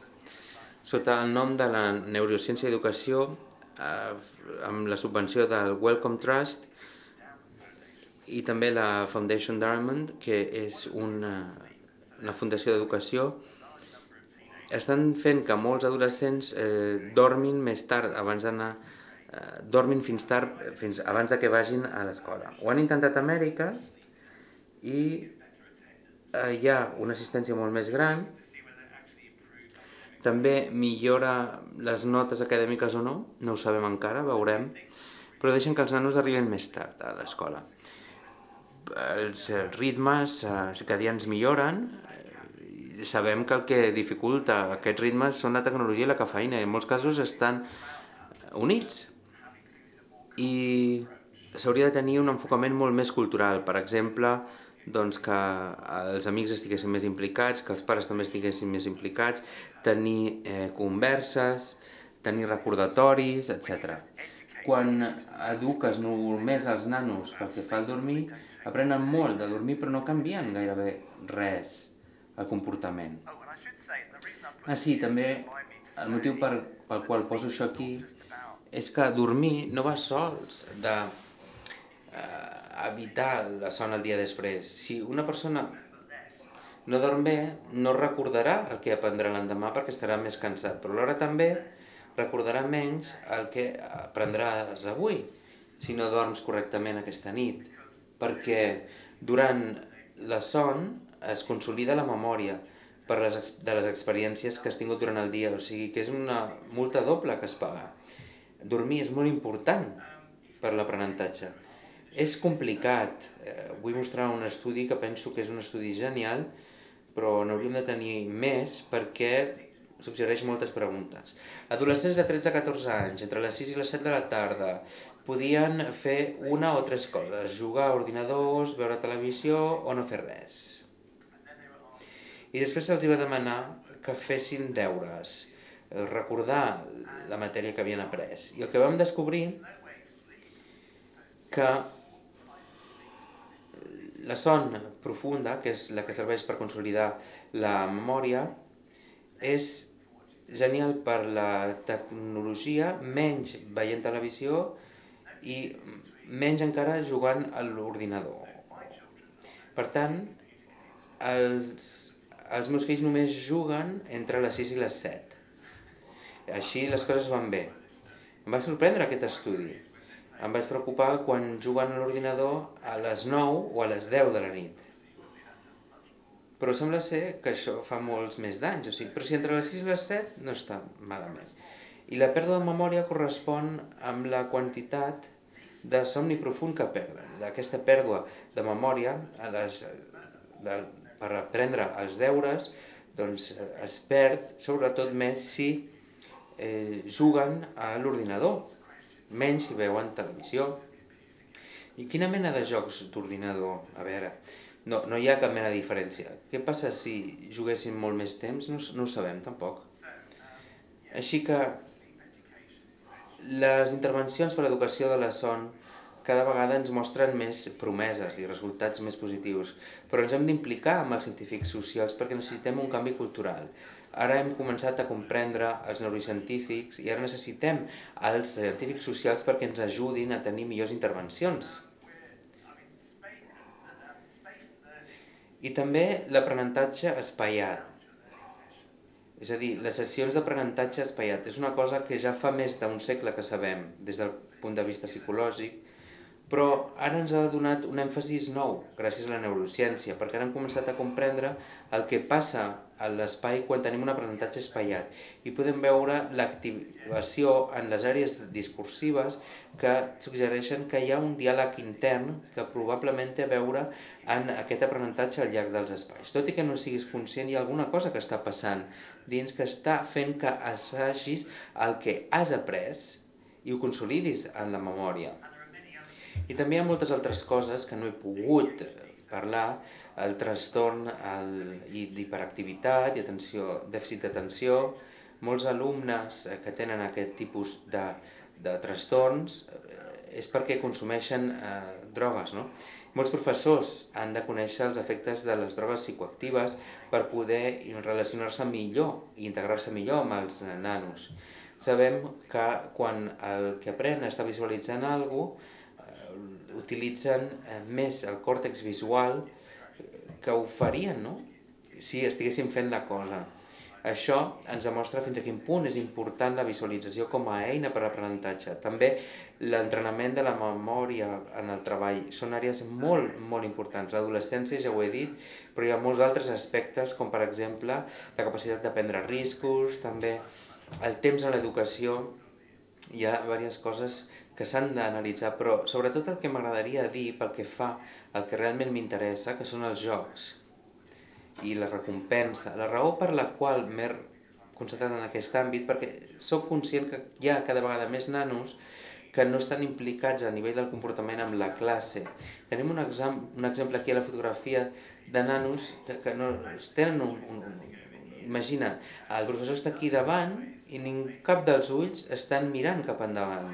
sota el nom de la Neurociència i Educació amb la subvenció del Wellcome Trust i també la Foundation Diamond, que és una fundació d'educació. Estan fent que molts adolescents dormin més tard, dormin fins tard, fins abans que vagin a l'escola. Ho han intentat a Amèrica i hi ha una assistència molt més gran. També millora les notes acadèmiques o no, no ho sabem encara, veurem, però deixen que els nanos arriben més tard a l'escola. Els ritmes circadians milloren. Sabem que el que dificulta aquests ritmes són la tecnologia i la cafeïna, i en molts casos estan units. I s'hauria de tenir un enfocament molt més cultural, per exemple, que els amics estiguessin més implicats, que els pares també estiguessin més implicats, tenir converses, tenir recordatoris, etc. Quan eduques només els nanos pel que fa al dormir, aprenen molt de dormir però no canvien gairebé res el comportament. Sí, també el motiu pel qual poso això aquí és que dormir no va sols d'evitar la son el dia després. Si una persona no dorm bé, no recordarà el que aprendrà l'endemà perquè estarà més cansat, però alhora també recordarà menys el que aprendràs avui si no dorms correctament aquesta nit, perquè durant la son es consolida la memòria de les experiències que has tingut durant el dia, o sigui que és una multa doble que es paga. Dormir és molt important per l'aprenentatge. És complicat. Vull mostrar un estudi que penso que és un estudi genial, però n'hauríem de tenir més perquè suggereix moltes preguntes. Adolescents de 13 a 14 anys, entre les 6 i les 7 de la tarda, podien fer una o tres coses: jugar a ordinadors, veure televisió o no fer res. I després se'ls va demanar que fessin deures, recordar la matèria que havien après. I el que vam descobrir que la son profunda, que és la que serveix per consolidar la memòria, és genial per la tecnologia, menys veient televisió i menys encara jugant a l'ordinador. Per tant, els meus fills només juguen entre les 6 i les 7. Així les coses van bé. Em va sorprendre aquest estudi. Em vaig preocupar quan juguen a l'ordinador a les 9 o a les 10 de la nit. Però sembla ser que això fa molts més danys. Però si entre les 6 i les 7 no està malament. I la pèrdua de memòria correspon amb la quantitat de somni profund que perden. Aquesta pèrdua de memòria per aprendre els deures es perd, sobretot més si juguen a l'ordinador, menys si veuen televisió. I quina mena de jocs d'ordinador? A veure, no hi ha cap mena de diferència. Què passa si juguessin molt més temps? No ho sabem tampoc. Així que les intervencions per a l'educació de la son cada vegada ens mostren més promeses i resultats més positius, però ens hem d'implicar amb els científics socials perquè necessitem un canvi cultural. Ara hem començat a comprendre els neurocientífics i ara necessitem els científics socials perquè ens ajudin a tenir millors intervencions. I també l'aprenentatge espaiat. És a dir, les sessions d'aprenentatge espaiat és una cosa que ja fa més d'un segle que sabem des del punt de vista psicològic, però ara ens ha donat un èmfasi nou gràcies a la neurociència, perquè ara hem començat a comprendre el que passa a l'espai quan tenim un aprenentatge espaiat i podem veure l'activació en les àrees discursives que suggereixen que hi ha un diàleg intern que probablement té a veure en aquest aprenentatge al llarg dels espais. Tot i que no siguis conscient, hi ha alguna cosa que està passant dins que està fent que assagis el que has après i ho consolidis en la memòria. I també hi ha moltes altres coses que no he pogut parlar, el trastorn d'hiperactivitat i dèficit d'atenció. Molts alumnes que tenen aquest tipus de trastorns és perquè consumeixen drogues, no? Molts professors han de conèixer els efectes de les drogues psicoactives per poder relacionar-se millor i integrar-se millor amb els nanos. Sabem que quan el que aprèn està visualitzant alguna cosa, utilitzen més el còrtex visual que ho farien, no? Si estiguéssim fent la cosa. Això ens demostra fins a quin punt és important la visualització com a eina per a l'aprenentatge. També l'entrenament de la memòria en el treball són àrees molt, molt importants. L'adolescència, ja ho he dit, però hi ha molts altres aspectes, com per exemple la capacitat de prendre riscos, també el temps en l'educació. Hi ha diverses coses que s'han d'analitzar, però sobretot el que m'agradaria dir pel que fa al que realment m'interessa, que són els jocs i la recompensa. La raó per la qual m'he concentrat en aquest àmbit, perquè sóc conscient que hi ha cada vegada més nanos que no estan implicats a nivell del comportament amb la classe. Tenim un exemple aquí a la fotografia de nanos que no tenen un... Imagina, el professor està aquí davant i cap dels ulls estan mirant cap endavant.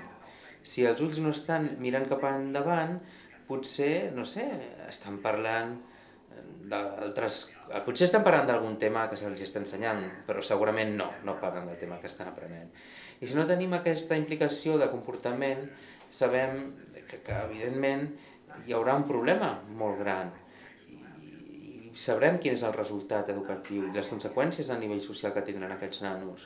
Si els ulls no estan mirant cap endavant, potser, no sé, estan parlant d'altres... Potser estan parlant d'algun tema que se'ls està ensenyant, però segurament no parlen del tema que estan aprenent. I si no tenim aquesta implicació de comportament, sabem que evidentment hi haurà un problema molt gran. Sabrem quin és el resultat educatiu i les conseqüències a nivell social que tindran aquests nanos.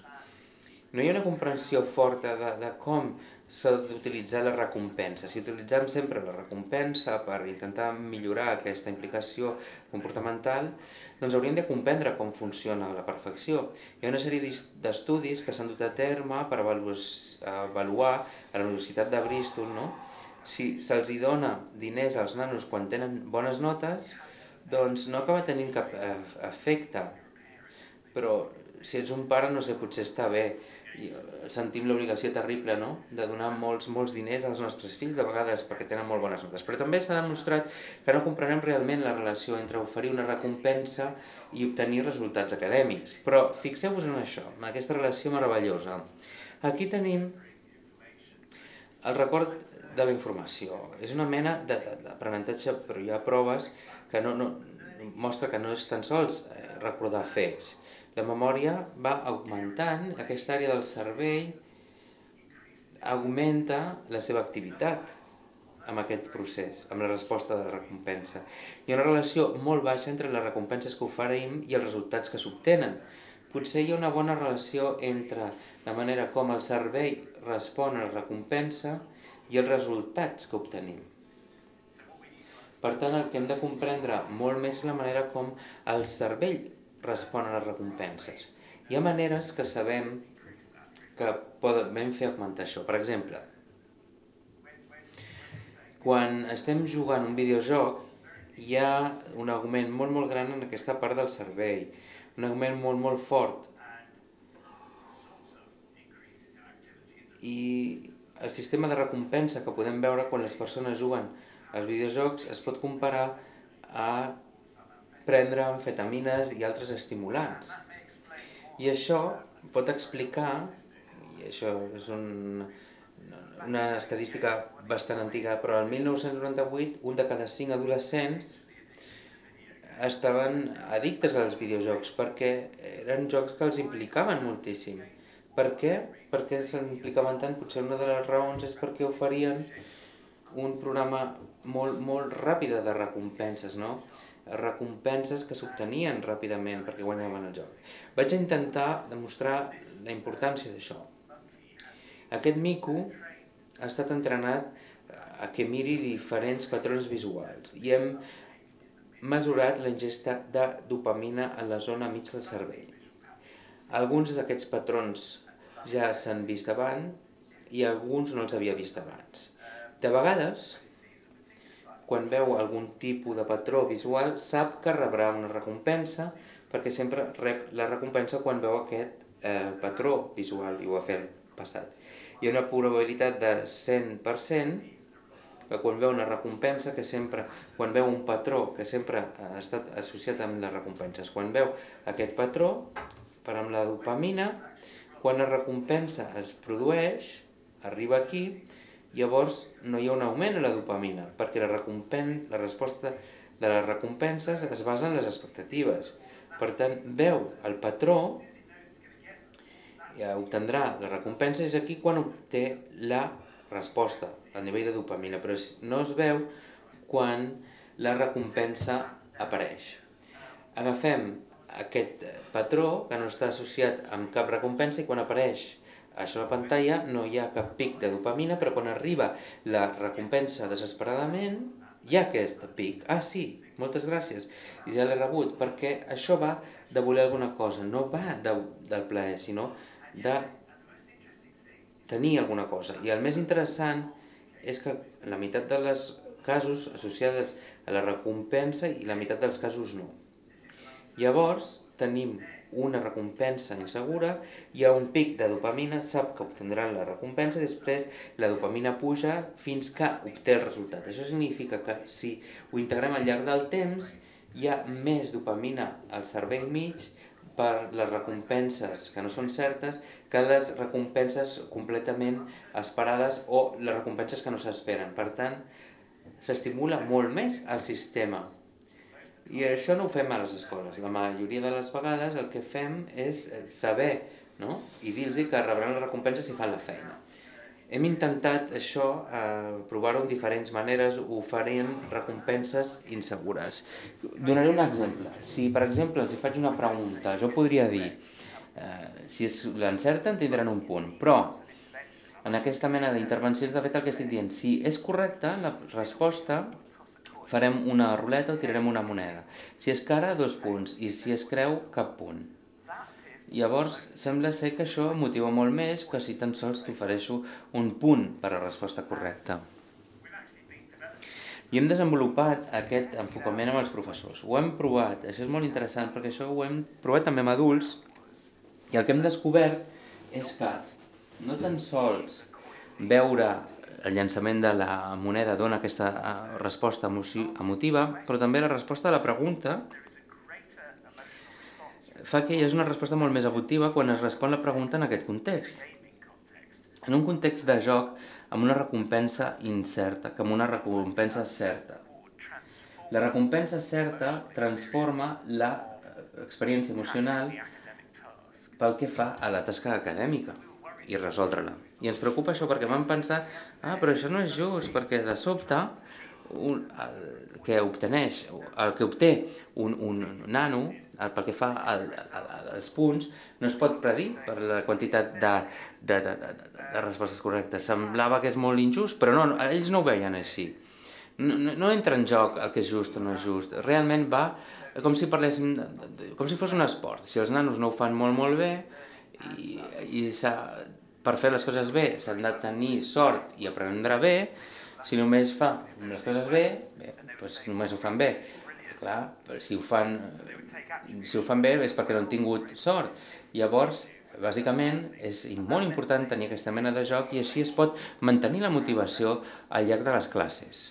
No hi ha una comprensió forta de com s'ha d'utilitzar la recompensa. Si utilitzem sempre la recompensa per intentar millorar aquesta implicació comportamental, doncs hauríem de comprendre com funciona a la perfecció. Hi ha una sèrie d'estudis que s'han dut a terme per avaluar a la Universitat de Bristol, no? Si se'ls dona diners als nanos quan tenen bones notes, doncs no acaba tenint cap efecte, però si ets un pare, no sé, potser està bé. Sentim l'obligació terrible, no?, de donar molts diners als nostres fills, de vegades perquè tenen molt bones notes. Però també s'ha demostrat que no comprenem realment la relació entre oferir una recompensa i obtenir resultats acadèmics. Però fixeu-vos en això, en aquesta relació meravellosa. Aquí tenim el record de la informació. És una mena d'aprenentatge, però hi ha proves que mostra que no és tan sols recordar fets. La memòria va augmentant, aquesta àrea del cervell augmenta la seva activitat amb aquest procés, amb la resposta de la recompensa. Hi ha una relació molt baixa entre les recompenses que oferim i els resultats que s'obtenen. Potser hi ha una bona relació entre la manera com el cervell respon a la recompensa i els resultats que obtenim. Per tant, el que hem de comprendre molt més és la manera com el cervell respon a les recompenses. Hi ha maneres que sabem que podem fer augmentar això. Per exemple, quan estem jugant un videojoc, hi ha un augment molt gran en aquesta part del cervell, un augment molt fort. I el sistema de recompensa que podem veure quan les persones juguen als videojocs es pot comparar a prendre amfetamines i altres estimulants. I això pot explicar, i això és un una estadística bastant antiga, però el 1998 un de cada 5 adolescents estaven addictes als videojocs perquè eren jocs que els implicaven moltíssim. Per què? Perquè s'implicaven tant? Potser una de les raons és perquè oferien un programa molt ràpid de recompenses, no? Recompenses que s'obtenien ràpidament perquè guanyaven el joc. Vaig intentar demostrar la importància d'això. Aquest mico ha estat entrenat a que miri diferents patrons visuals i hem mesurat la ingesta de dopamina en la zona mig del cervell. Alguns d'aquests patrons ja s'han vist abans i alguns no els havia vist abans. De vegades, quan veu algun tipus de patró visual, sap que rebrà una recompensa, perquè sempre rep la recompensa quan veu aquest patró visual i ho va fer passat. Hi ha una probabilitat de 100% que quan veu una recompensa, que sempre, quan veu un patró que sempre ha estat associat amb les recompenses, quan veu aquest patró, per amb la dopamina, quan la recompensa es produeix, arriba aquí, llavors no hi ha un augment a la dopamina, perquè la resposta de les recompenses es basa en les expectatives. Per tant, veu el patró, ja obtendrà la recompensa, és aquí quan obté la resposta, el nivell de dopamina, però no es veu quan la recompensa apareix. Agafem aquest patró, que no està associat amb cap recompensa, i quan apareix això a la pantalla no hi ha cap pic de dopamina, però quan arriba la recompensa desesperadament, hi ha aquest pic. Ah, sí, moltes gràcies, i ja l'he rebut, perquè això va de voler alguna cosa, no va del plaer, sinó de tenir alguna cosa. I el més interessant és que la meitat de les casos associades a la recompensa i la meitat dels casos no. Llavors, tenim una recompensa insegura, hi ha un pic de dopamina, sap que obtindran la recompensa, i després la dopamina puja fins que obté el resultat. Això significa que si ho integrem al llarg del temps, hi ha més dopamina al cervell mig per les recompenses que no són certes que les recompenses completament esperades o les recompenses que no s'esperen. Per tant, s'estimula molt més el sistema. I això no ho fem a les escoles. La majoria de les vegades el que fem és saber, no? I dir-los que rebran la recompensa si fan la feina. Hem intentat això, provar-ho en diferents maneres, oferint recompenses insegures. Donaré un exemple. Si, per exemple, els faig una pregunta, jo podria dir, si l'encerten tindran un punt, però en aquesta mena d'intervencions, de fet, el que estic dient, si és correcta la resposta, farem una ruleta o tirarem una moneda. Si és cara, 2 punts, i si es creu, cap punt. Llavors, sembla ser que això motiva molt més que si tan sols t'ofereixo un punt per a la resposta correcta. I hem desenvolupat aquest enfocament amb els professors. Ho hem provat, això és molt interessant, perquè això ho hem provat també amb adults, i el que hem descobert és que no tan sols veure el llançament de la moneda dona aquesta resposta emotiva, però també la resposta a la pregunta fa que hi hagi una resposta molt més emotiva quan es respon la pregunta en aquest context. En un context de joc, amb una recompensa incerta, que amb una recompensa certa. La recompensa certa transforma l'experiència emocional pel que fa a la tasca acadèmica i resoldre-la. I ens preocupa això perquè vam pensar, però això no és just, perquè de sobte el que obté un nano pel que fa als punts no es pot predir per la quantitat de respostes correctes. Semblava que és molt injust, però no, ells no ho veien així. No entra en joc el que és just o no és just. Realment va com si fos un esport. Si els nanos no ho fan molt bé i per fer les coses bé s'han de tenir sort i aprendre bé, si només fan les coses bé, doncs només ho fan bé. Clar, si ho fan bé és perquè no han tingut sort. Llavors, bàsicament, és molt important tenir aquesta mena de joc i així es pot mantenir la motivació al llarg de les classes.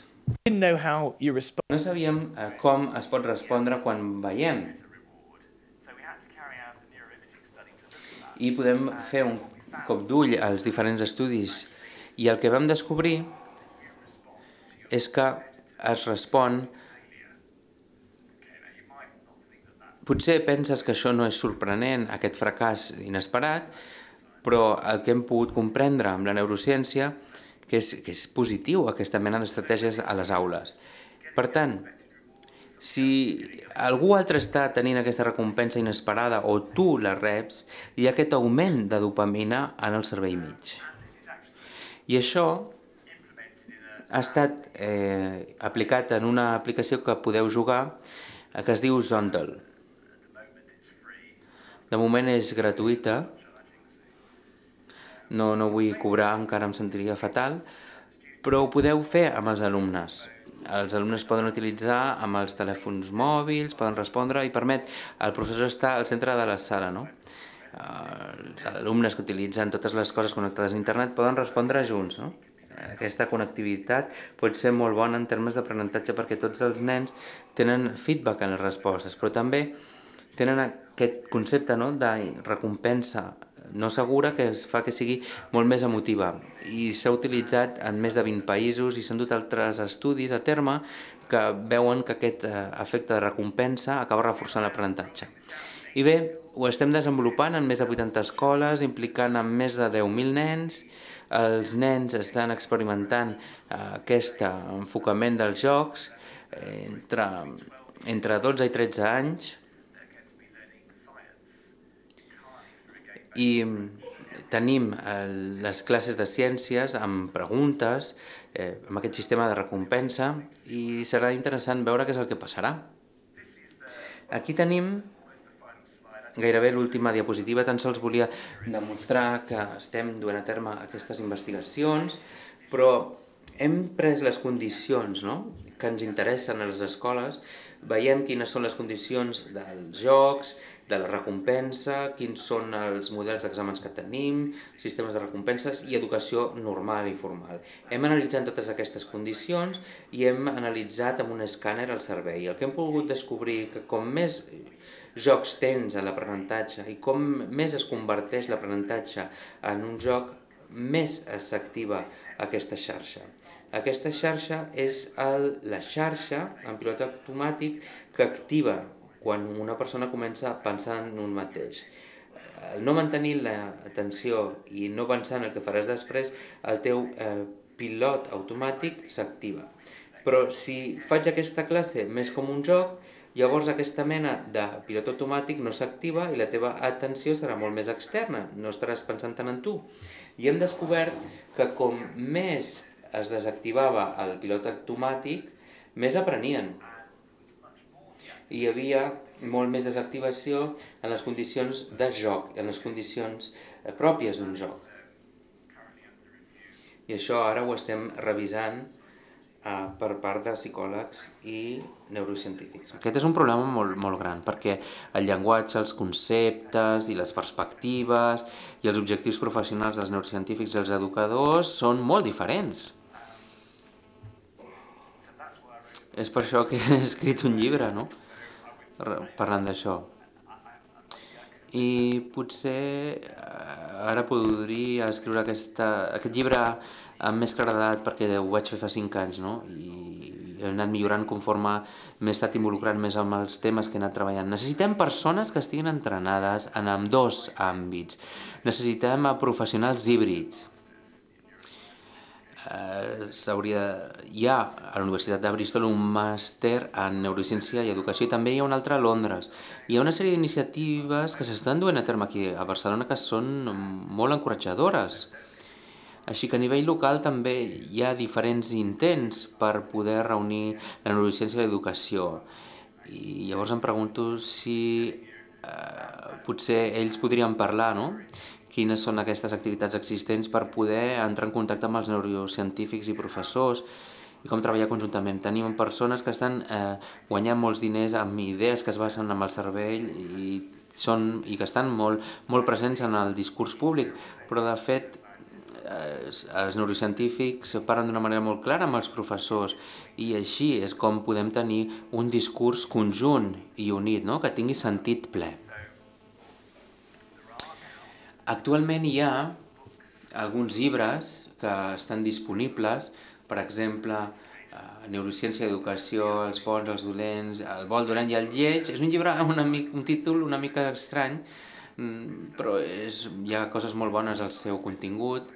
No sabíem com es pot respondre quan veiem. I podem fer un cop d'ull als diferents estudis I el que vam descobrir és que es respon... Potser penses que això no és sorprenent, aquest fracàs inesperat, però el que hem pogut comprendre amb la neurociència que és positiu aquesta mena d'estratègies a les aules. Per tant, si algú altre està tenint aquesta recompensa inesperada o tu la reps, hi ha aquest augment de dopamina en el cervell mig. I això ha estat aplicat en una aplicació que podeu jugar que es diu Zondel. De moment és gratuïta, no vull cobrar, encara em sentiria fatal, però ho podeu fer amb els alumnes. Els alumnes poden utilitzar amb els telèfons mòbils, poden respondre i permet el professor estar al centre de la sala, no? Els alumnes que utilitzen totes les coses connectades a internet poden respondre junts, no? Aquesta connectivitat pot ser molt bona en termes d'aprenentatge perquè tots els nens tenen feedback en les respostes, però també tenen aquest concepte, no?, de recompensa no segura que fa que sigui molt més emotiva i s'ha utilitzat en més de 20 països i s'han dut altres estudis a terme que veuen que aquest efecte de recompensa acaba reforçant l'aprenentatge. I bé, ho estem desenvolupant en més de 80 escoles, implicant en més de 10.000 nens. Els nens estan experimentant aquest enfocament dels jocs entre 12 i 13 anys i tenim les classes de ciències amb preguntes, amb aquest sistema de recompensa, i serà interessant veure què és el que passarà. Aquí tenim gairebé l'última diapositiva, tan sols volia demostrar que estem duent a terme aquestes investigacions, però hem pres les condicions, no?, que ens interessen a les escoles. Veiem quines són les condicions dels jocs, de la recompensa, quins són els models d'exàmens que tenim, sistemes de recompenses i educació normal i formal. Hem analitzat totes aquestes condicions i hem analitzat amb un escàner el cervell. El que hem pogut descobrir que com més jocs tens a l'aprenentatge i com més es converteix l'aprenentatge en un joc, més s'activa aquesta xarxa. Aquesta xarxa és la xarxa en pilot automàtic que activa quan una persona comença a pensar en un mateix. Al no mantenir l'atenció i no pensar en el que faràs després, el teu pilot automàtic s'activa. Però si faig aquesta classe més com un joc, llavors aquesta mena de pilot automàtic no s'activa i la teva atenció serà molt més externa, no estaràs pensant tant en tu. I hem descobert que com més es desactivava el pilot automàtic, més aprenien. Hi havia molt més desactivació en les condicions de joc, en les condicions pròpies d'un joc. I això ara ho estem revisant per part de psicòlegs i neurocientífics. Aquest és un problema molt gran, perquè el llenguatge, els conceptes i les perspectives i els objectius professionals dels neurocientífics i els educadors són molt diferents. És per això que he escrit un llibre, no?, parlant d'això. I potser ara podria escriure aquest llibre amb més claredat perquè ho vaig fer fa 5 anys, no?, i he anat millorant conforme m'he estat involucrant més amb els temes que he anat treballant. Necessitem persones que estiguin entrenades en ambdós àmbits. Necessitem professionals híbrids. Hi ha a la Universitat de Bristol un màster en neurociència i educació i també hi ha un altre a Londres. Hi ha una sèrie d'iniciatives que s'estan duent a terme aquí a Barcelona que són molt encoratjadores. Així que a nivell local també hi ha diferents intents per poder reunir la neurociència i l'educació. I llavors em pregunto si potser ells podrien parlar, no?, quines són aquestes activitats existents per poder entrar en contacte amb els neurocientífics i professors i com treballar conjuntament. Tenim persones que estan guanyant molts diners amb idees que es basen en el cervell i que estan molt presents en el discurs públic, però de fet els neurocientífics parlen d'una manera molt clara amb els professors i així és com podem tenir un discurs conjunt i unit, no?, que tingui sentit ple. Actualment hi ha alguns llibres que estan disponibles, per exemple, Neurociència, Educació, els bons, els dolents, el vol dolent i el lleig. És un llibre amb un títol una mica estrany, però hi ha coses molt bones al seu contingut.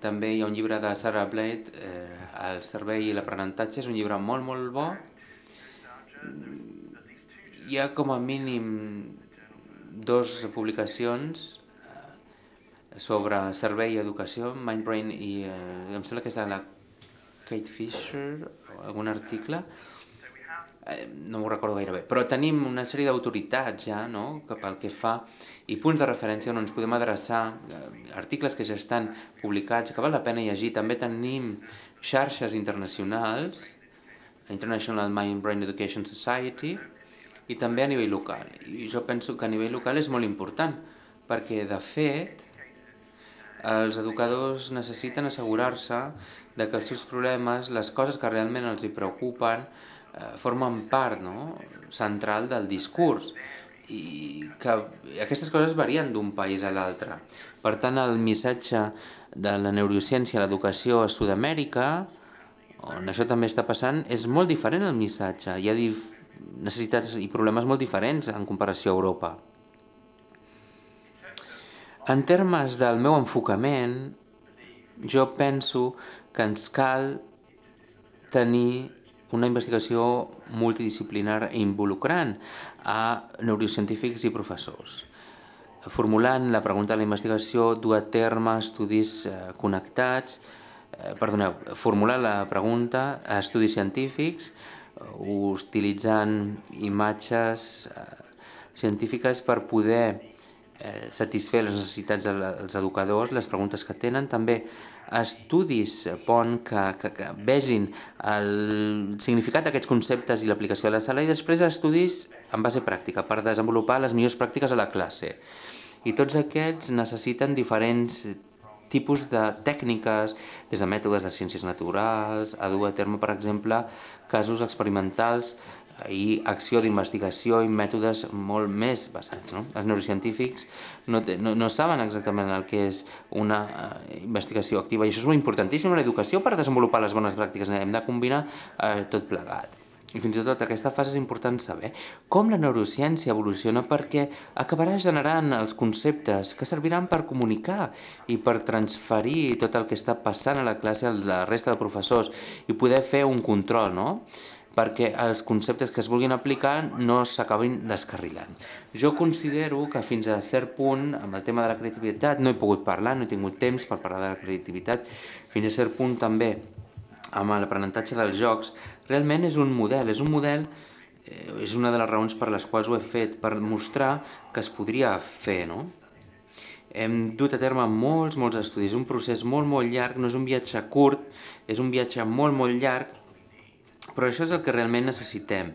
També hi ha un llibre de Sarah Blakemore, El servei i l'aprenentatge, és un llibre molt, molt bo. Hi ha com a mínim 2 publicacions sobre servei i educació, MindBrain i em sembla que és de la Kate Fisher, algun article, no m'ho recordo gaire bé, però tenim una sèrie d'autoritats ja, no?, que pel que fa, i punts de referència on ens podem adreçar, articles que ja estan publicats, que val la pena llegir. També tenim xarxes internacionals, International MindBrain Education Society, i també a nivell local. I jo penso que a nivell local és molt important, perquè de fet els educadors necessiten assegurar-se que els seus problemes, les coses que realment els preocupen, formen part central del discurs, i que aquestes coses varien d'un país a l'altre. Per tant, el missatge de la neurociència a l'educació a Sud-amèrica, on això també està passant, és molt diferent el missatge. Hi ha necessitats i problemes molt diferents en comparació a Europa. En termes del meu enfocament, jo penso que ens cal tenir una investigació multidisciplinar involucrant a neurocientífics i professors, formulant la pregunta de la investigació, dur a terme estudis connectats, perdoneu, formular la pregunta a estudis científics, utilitzant imatges científiques per poder satisfer les necessitats dels educadors, les preguntes que tenen, també estudis pont que vegin el significat d'aquests conceptes i l'aplicació a la sala, i després estudis en base pràctica per desenvolupar les millors pràctiques a la classe. I tots aquests necessiten diferents tipus de tècniques, des de mètodes de ciències naturals, a dur a terme, per exemple, casos experimentals i acció d'investigació i mètodes molt més basats. Els neurocientífics no saben exactament el que és una investigació activa, i això és molt importantíssim en l'educació per desenvolupar les bones pràctiques. Hem de combinar tot plegat. I fins i tot aquesta fase és important saber com la neurociència evoluciona, perquè acabarà generant els conceptes que serviran per comunicar i per transferir tot el que està passant a la classe a la resta de professors i poder fer un control, perquè els conceptes que es vulguin aplicar no s'acabin descarrilant. Jo considero que fins a cert punt, amb el tema de la creativitat, no he pogut parlar, no he tingut temps per parlar de la creativitat, fins a cert punt també amb l'aprenentatge dels jocs, realment és un model, és una de les raons per les quals ho he fet, per mostrar que es podria fer, no? Hem dut a terme molts estudis, és un procés molt llarg, no és un viatge curt, és un viatge molt llarg, però això és el que realment necessitem.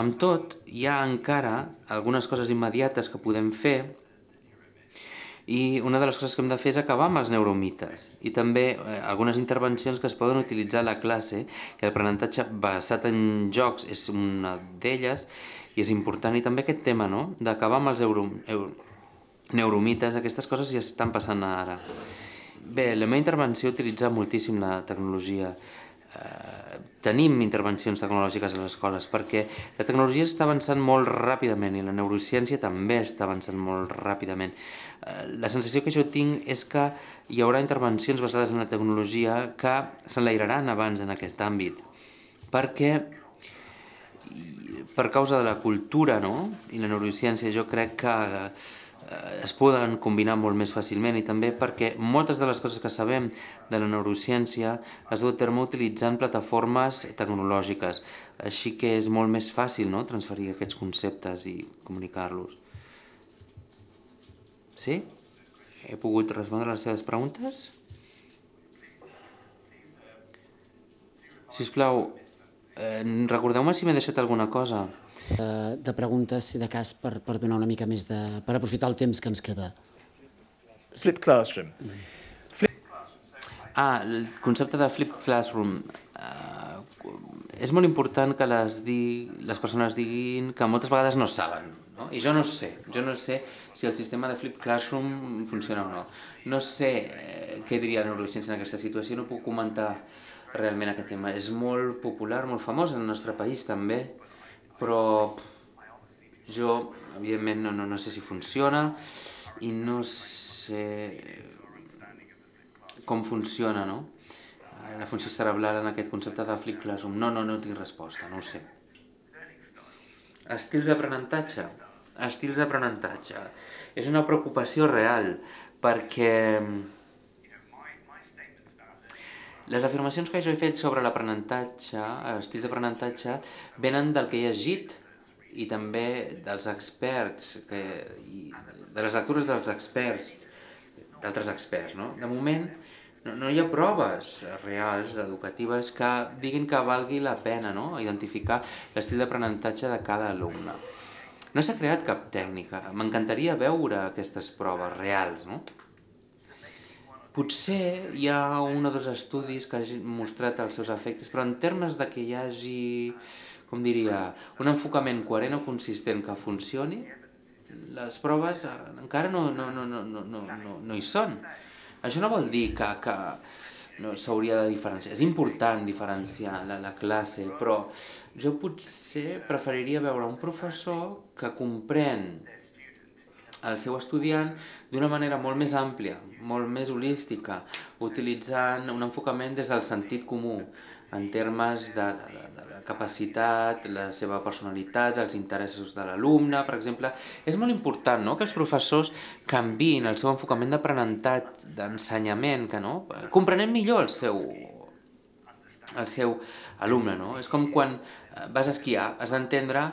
Amb tot, hi ha encara algunes coses immediates que podem fer, i una de les coses que hem de fer és acabar amb els neuromites i també algunes intervencions que es poden utilitzar a la classe, i l'aprenentatge basat en jocs és una d'elles, i és important. I també aquest tema d'acabar amb els neuromites, aquestes coses ja estan passant ara. Bé, la meva intervenció utilitza moltíssim la tecnologia. Tenim intervencions tecnològiques a les escoles perquè la tecnologia està avançant molt ràpidament i la neurociència també està avançant molt ràpidament. La sensació que jo tinc és que hi haurà intervencions basades en la tecnologia que s'enlairaran abans en aquest àmbit, perquè per causa de la cultura i la neurociència jo crec que es poden combinar molt més fàcilment, i també perquè moltes de les coses que sabem de la neurociència es duen a terme utilitzant plataformes tecnològiques, així que és molt més fàcil transferir aquests conceptes i comunicar-los. Sí? He pogut respondre les seves preguntes? Sisplau, recordeu-me si m'he deixat alguna cosa. De preguntes, si de cas, per donar una mica més de... per aprofitar el temps que ens queda. Flip Classroom. El concepte de Flip Classroom. És molt important que les persones diguin que moltes vegades no saben. I jo no sé si el sistema de Flip Classroom funciona o no. No sé què diria la neurociència en aquesta situació? No puc comentar realment aquest tema. És molt popular, molt famós en el nostre país també, però jo, evidentment, no sé si funciona i no sé com funciona, no? La funció cerebral en aquest concepte de flipped classroom. No tinc resposta, no ho sé. Estils d'aprenentatge. Estils d'aprenentatge. És una preocupació real perquè les afirmacions que jo he fet sobre l'aprenentatge, estils d'aprenentatge, venen del que he llegit i també dels experts, de les lectures dels experts, d'altres experts, no? De moment, no hi ha proves reals, educatives, que diguin que valgui la pena identificar l'estil d'aprenentatge de cada alumne. No s'ha creat cap tècnica. M'encantaria veure aquestes proves reals, no? Potser hi ha un o dos estudis que hagin mostrat els seus efectes, però en termes de que hi hagi, com diria, un enfocament coherent o consistent que funcioni, les proves encara no hi són. Això no vol dir que s'hauria de diferenciar. És important diferenciar la classe, però jo potser preferiria veure un professor que comprèn el seu estudiant d'una manera molt més àmplia, molt més holística, utilitzant un enfocament des del sentit comú, en termes de la capacitat, la seva personalitat, els interessos de l'alumne, per exemple. És molt important que els professors canviïn el seu enfocament d'aprenentatge, d'ensenyament, comprenent millor el seu alumne. És com quan vas a esquiar, has d'entendre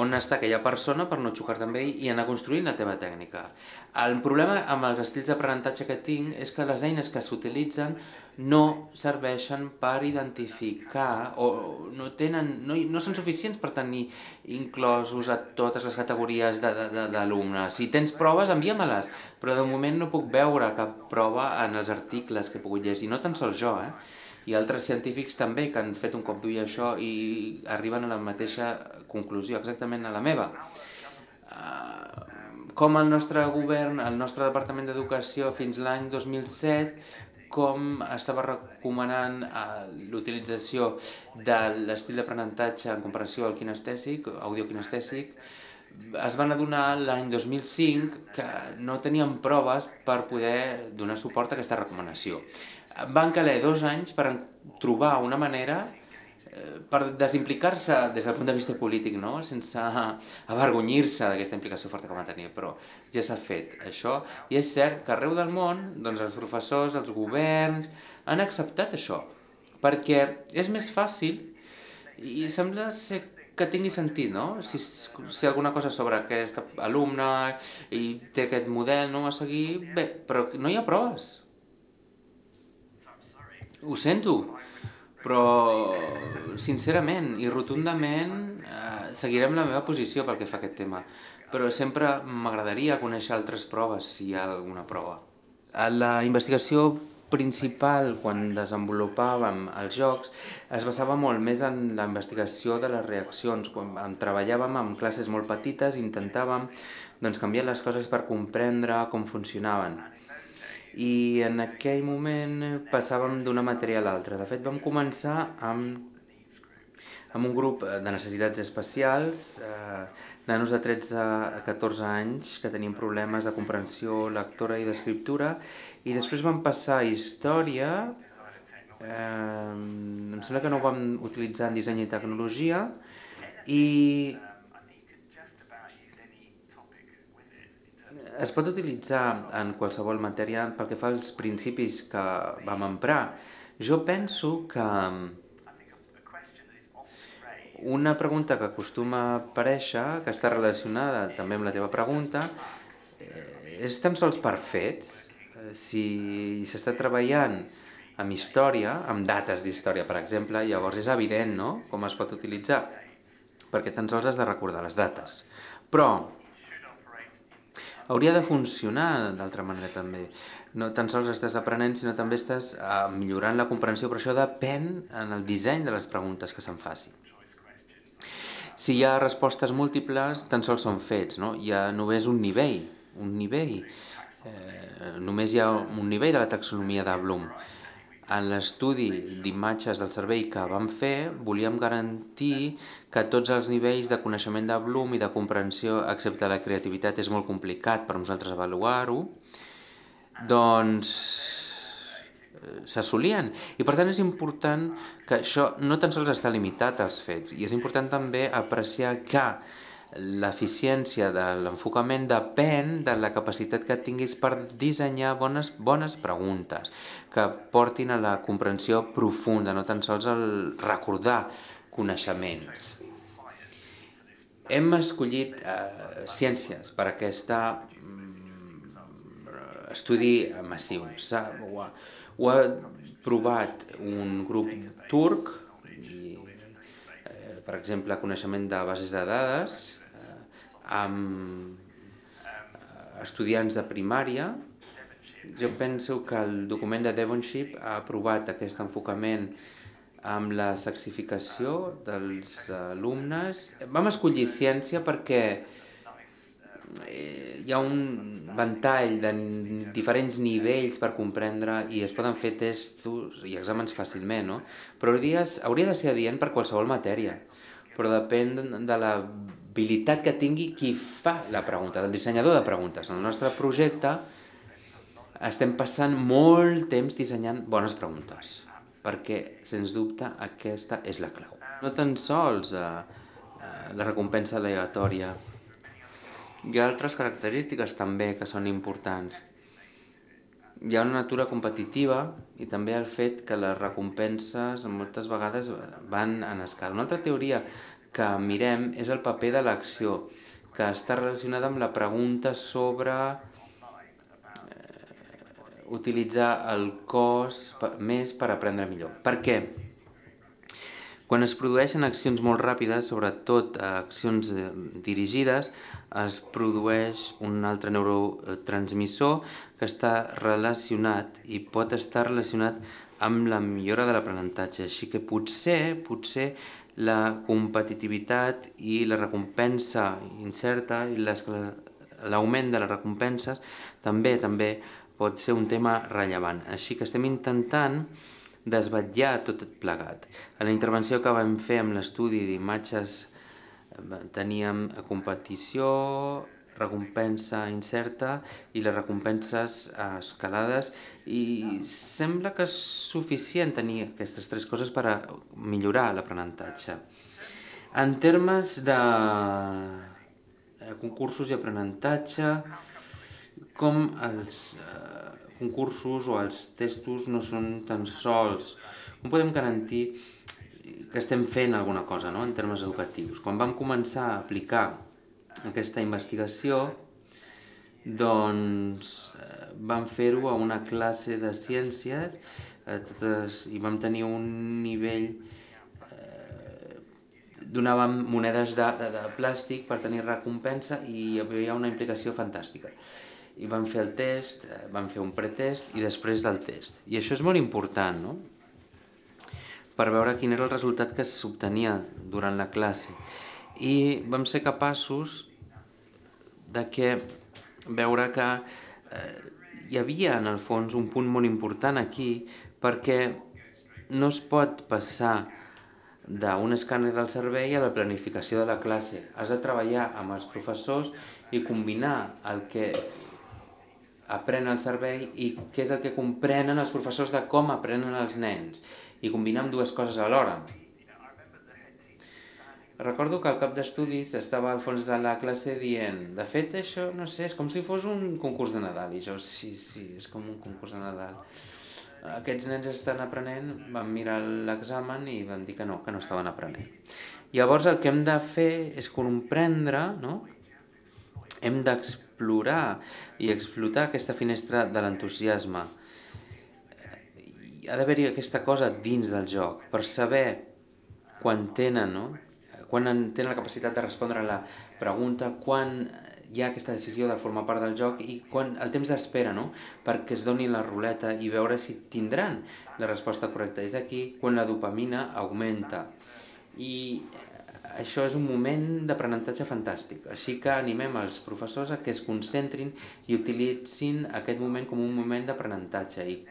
on està aquella persona per no xocar-te amb ell i anar construint la teva tècnica. El problema amb els estils d'aprenentatge que tinc és que les eines que s'utilitzen no serveixen per identificar o no són suficients per tenir inclosos a totes les categories d'alumnes. Si tens proves, envia-me-les, però de moment no puc veure cap prova en els articles que he pogut llegir, no tan sols jo, i altres científics també que han fet un cop d'ull això i arriben a la mateixa conclusió, exactament a la meva. Com el nostre govern, el nostre Departament d'Educació fins l'any 2007, com estava recomanant l'utilització de l'estil d'aprenentatge en comparació al kinestèsic, audiokinestèsic, es van adonar l'any 2005 que no tenien proves per poder donar suport a aquesta recomanació. Van caler 2 anys per trobar una manera per desimplicar-se des del punt de vista polític, sense avergonyir-se d'aquesta implicació forta que van tenir, però ja s'ha fet això. I és cert que arreu del món els professors, els governs, han acceptat això, perquè és més fàcil i sembla ser que tingui sentit, no? Si alguna cosa sobre aquest alumne i té aquest model a seguir, bé, però no hi ha proves. Ho sento, però sincerament i rotundament seguirem la meva posició pel que fa a aquest tema, però sempre m'agradaria conèixer altres proves, si hi ha alguna prova. A la investigació principal, quan desenvolupàvem els jocs, es basava molt més en la investigació de les reaccions. Quan treballàvem amb classes molt petites, intentàvem canviar les coses per comprendre com funcionaven. I en aquell moment passàvem d'una matèria a l'altra. De fet, vam començar amb un grup de necessitats especials, nanos de 13 a 14 anys que tenien problemes de comprensió lectora i d'escriptura, i després vam passar a història, em sembla que no ho vam utilitzar en disseny i tecnologia, i es pot utilitzar en qualsevol matèria pel que fa als principis que vam emprar. Jo penso que una pregunta que acostuma a aparèixer, que està relacionada també amb la teva pregunta, és tan sols per fets. Si s'està treballant amb història, amb dates d'història, per exemple, llavors és evident com es pot utilitzar, perquè tan sols has de recordar les dates. Però hauria de funcionar d'altra manera també. No tan sols estàs aprenent, sinó també estàs millorant la comprensió, però això depèn en el disseny de les preguntes que se'n facin. Si hi ha respostes múltiples, tan sols són fets, hi ha només un nivell. només hi ha un nivell de la taxonomia de Bloom. En l'estudi d'imatges del cervell que vam fer, volíem garantir que tots els nivells de coneixement de Bloom i de comprensió, excepte la creativitat, és molt complicat per nosaltres avaluar-ho, doncs s'assolien. I per tant és important que això no tan sols està limitat als fets, i és important també apreciar que l'eficiència de l'enfocament depèn de la capacitat que tinguis per dissenyar bones preguntes que portin a la comprensió profunda, no tan sols al recordar coneixements. Hem escollit ciències per aquest estudi massiu. Ho ha provat un grup turc, per exemple, coneixement de bases de dades, amb estudiants de primària. Jo penso que el document de Devonshire ha aprovat aquest enfocament amb la sexificació dels alumnes. Vam escollir ciència perquè hi ha un ventall de diferents nivells per comprendre i es poden fer testos i exàmens fàcilment, no? Però hauria de ser adient per qualsevol matèria, però depèn de l'habilitat que tingui qui fa la pregunta, del dissenyador de preguntes. En el nostre projecte estem passant molt temps dissenyant bones preguntes, perquè, sens dubte, aquesta és la clau. No tan sols la recompensa aleatòria. Hi ha altres característiques també que són importants. Hi ha una natura competitiva i també el fet que les recompenses moltes vegades van en escala. Una altra teoria que mirem és el paper de l'acció, que està relacionada amb la pregunta sobre utilitzar el cos més per aprendre millor. Per què? Quan es produeixen accions molt ràpides, sobretot accions dirigides, es produeix un altre neurotransmissor que està relacionat i pot estar relacionat amb la millora de l'aprenentatge. Així que potser la competitivitat i la recompensa incerta i l'augment de les recompenses també pot ser un tema rellevant. Així que estem intentant desvetllar tot plegat. En la intervenció que vam fer amb l'estudi d'imatges teníem competició, recompensa incerta i les recompenses escalades, i sembla que és suficient tenir aquestes tres coses per millorar l'aprenentatge. En termes de concursos i aprenentatge, com els concursos o els testos no són tan sols. Com podem garantir que estem fent alguna cosa, no?, en termes educatius? Quan vam començar a aplicar aquesta investigació, doncs vam fer-ho a una classe de ciències i vam tenir un nivell... Donàvem monedes de plàstic per tenir recompensa i hi havia una implicació fantàstica. I vam fer el test, vam fer un pretest i després del test. I això és molt important, no?, per veure quin era el resultat que s'obtenia durant la classe. I vam ser capaços de veure que hi havia, en el fons, un punt molt important aquí, perquè no es pot passar d'un escàner del cervell a la planificació de la classe. Has de treballar amb els professors i combinar el que aprèn el cervell i què és el que comprenen els professors de com aprenen els nens, i combinar amb dues coses alhora. Recordo que el cap d'estudis estava al fons de la classe dient: de fet, això, no sé, és com si fos un concurs de Nadal. I jo, sí, és com un concurs de Nadal. Aquests nens estan aprenent. Van mirar l'examen i van dir que no estaven aprenent. Llavors el que hem de fer és comprendre, no?, hem d'explorar i explotar aquesta finestra de l'entusiasme. Ha d'haver-hi aquesta cosa dins del joc, per saber quan tenen la capacitat de respondre a la pregunta, quan hi ha aquesta decisió de formar part del joc i el temps d'espera, no?, perquè es doni la ruleta i veure si tindran la resposta correcta. És aquí quan la dopamina augmenta i això és un moment d'aprenentatge fantàstic. Així que animem els professors a que es concentrin i utilitzin aquest moment com un moment d'aprenentatge. I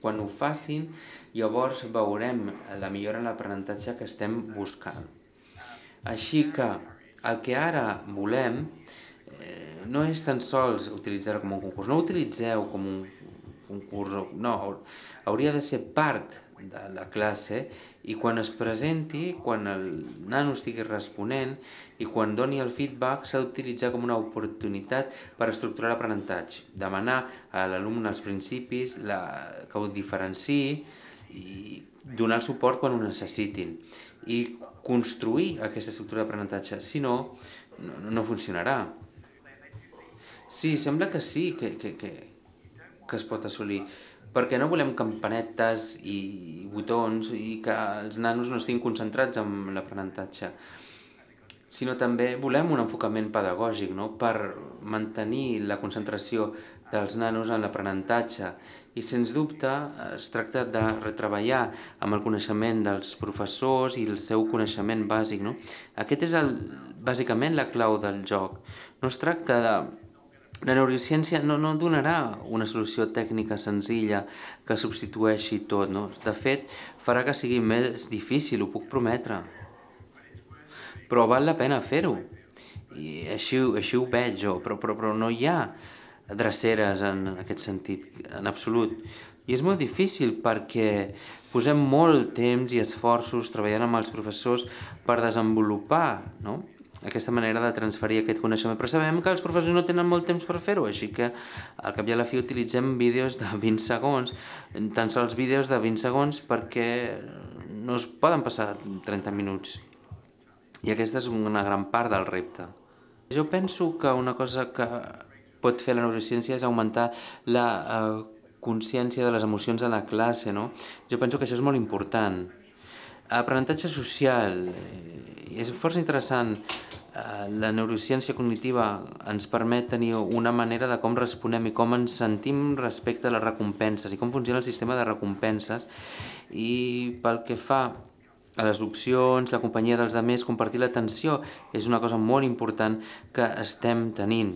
quan ho facin, llavors veurem la millora en l'aprenentatge que estem buscant. Així que el que ara volem no és tan sols utilitzar-ho com un concurs. No ho utilitzeu com un concurs. No, hauria de ser part de la classe, i quan es presenti, quan el nano estigui responent i quan doni el feedback, s'ha d'utilitzar com una oportunitat per estructurar l'aprenentatge. Demanar a l'alumne als principis que ho diferenciï i donar el suport quan ho necessitin. I construir aquesta estructura d'aprenentatge, si no, no funcionarà. Sí, sembla que sí que es pot assolir, perquè no volem campanetes i botons i que els nanos no estiguin concentrats en l'aprenentatge, sinó també volem un enfocament pedagògic per mantenir la concentració dels nanos en l'aprenentatge. I, sens dubte, es tracta de retreballar amb el coneixement dels professors i el seu coneixement bàsic. Aquest és, bàsicament, la clau del joc. No es tracta de... La neurociència no donarà una solució tècnica senzilla que substitueixi tot. De fet, farà que sigui més difícil, ho puc prometre. Però val la pena fer-ho. I així ho veig jo, però no hi ha dreceres en aquest sentit, en absolut. I és molt difícil perquè posem molt temps i esforços treballant amb els professors per desenvolupar aquesta manera de transferir aquest coneixement. Però sabem que els professors no tenen molt temps per fer-ho, així que al cap i a la fi utilitzem vídeos de 20 segons, tan sols vídeos de 20 segons, perquè no es poden passar 30 minuts. I aquesta és una gran part del repte. Jo penso que una cosa que pot fer la neurociència és augmentar la consciència de les emocions a la classe. Jo penso que això és molt important. Aprenentatge social. És força interessant. La neurociència cognitiva ens permet tenir una manera de com responem i com ens sentim respecte a les recompenses i com funciona el sistema de recompenses. I pel que fa a les opcions, la companyia dels altres, compartir l'atenció és una cosa molt important que estem tenint.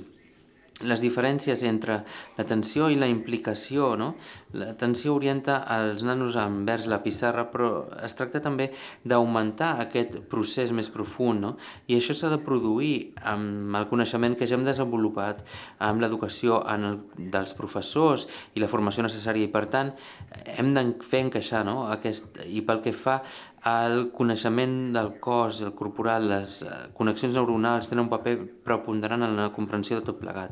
Les diferències entre l'atenció i la implicació. L'atenció orienta els nanos envers la pissarra, però es tracta també d'augmentar aquest procés més profund. I això s'ha de produir amb el coneixement que ja hem desenvolupat, amb l'educació dels professors i la formació necessària. I per tant, hem de fer encaixar aquest... I pel que fa al coneixement del cos, el corporal, les connexions neuronals tenen un paper preponderant en la comprensió de tot plegat.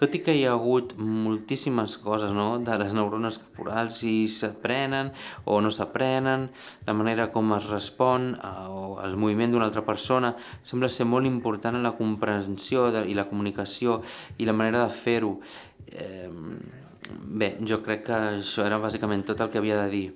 Tot i que hi ha hagut moltíssimes coses de les neurones corporals, si s'aprenen o no s'aprenen, la manera com es respon o el moviment d'una altra persona, sembla ser molt important en la comprensió i la comunicació i la manera de fer-ho. Bé, jo crec que això era bàsicament tot el que havia de dir.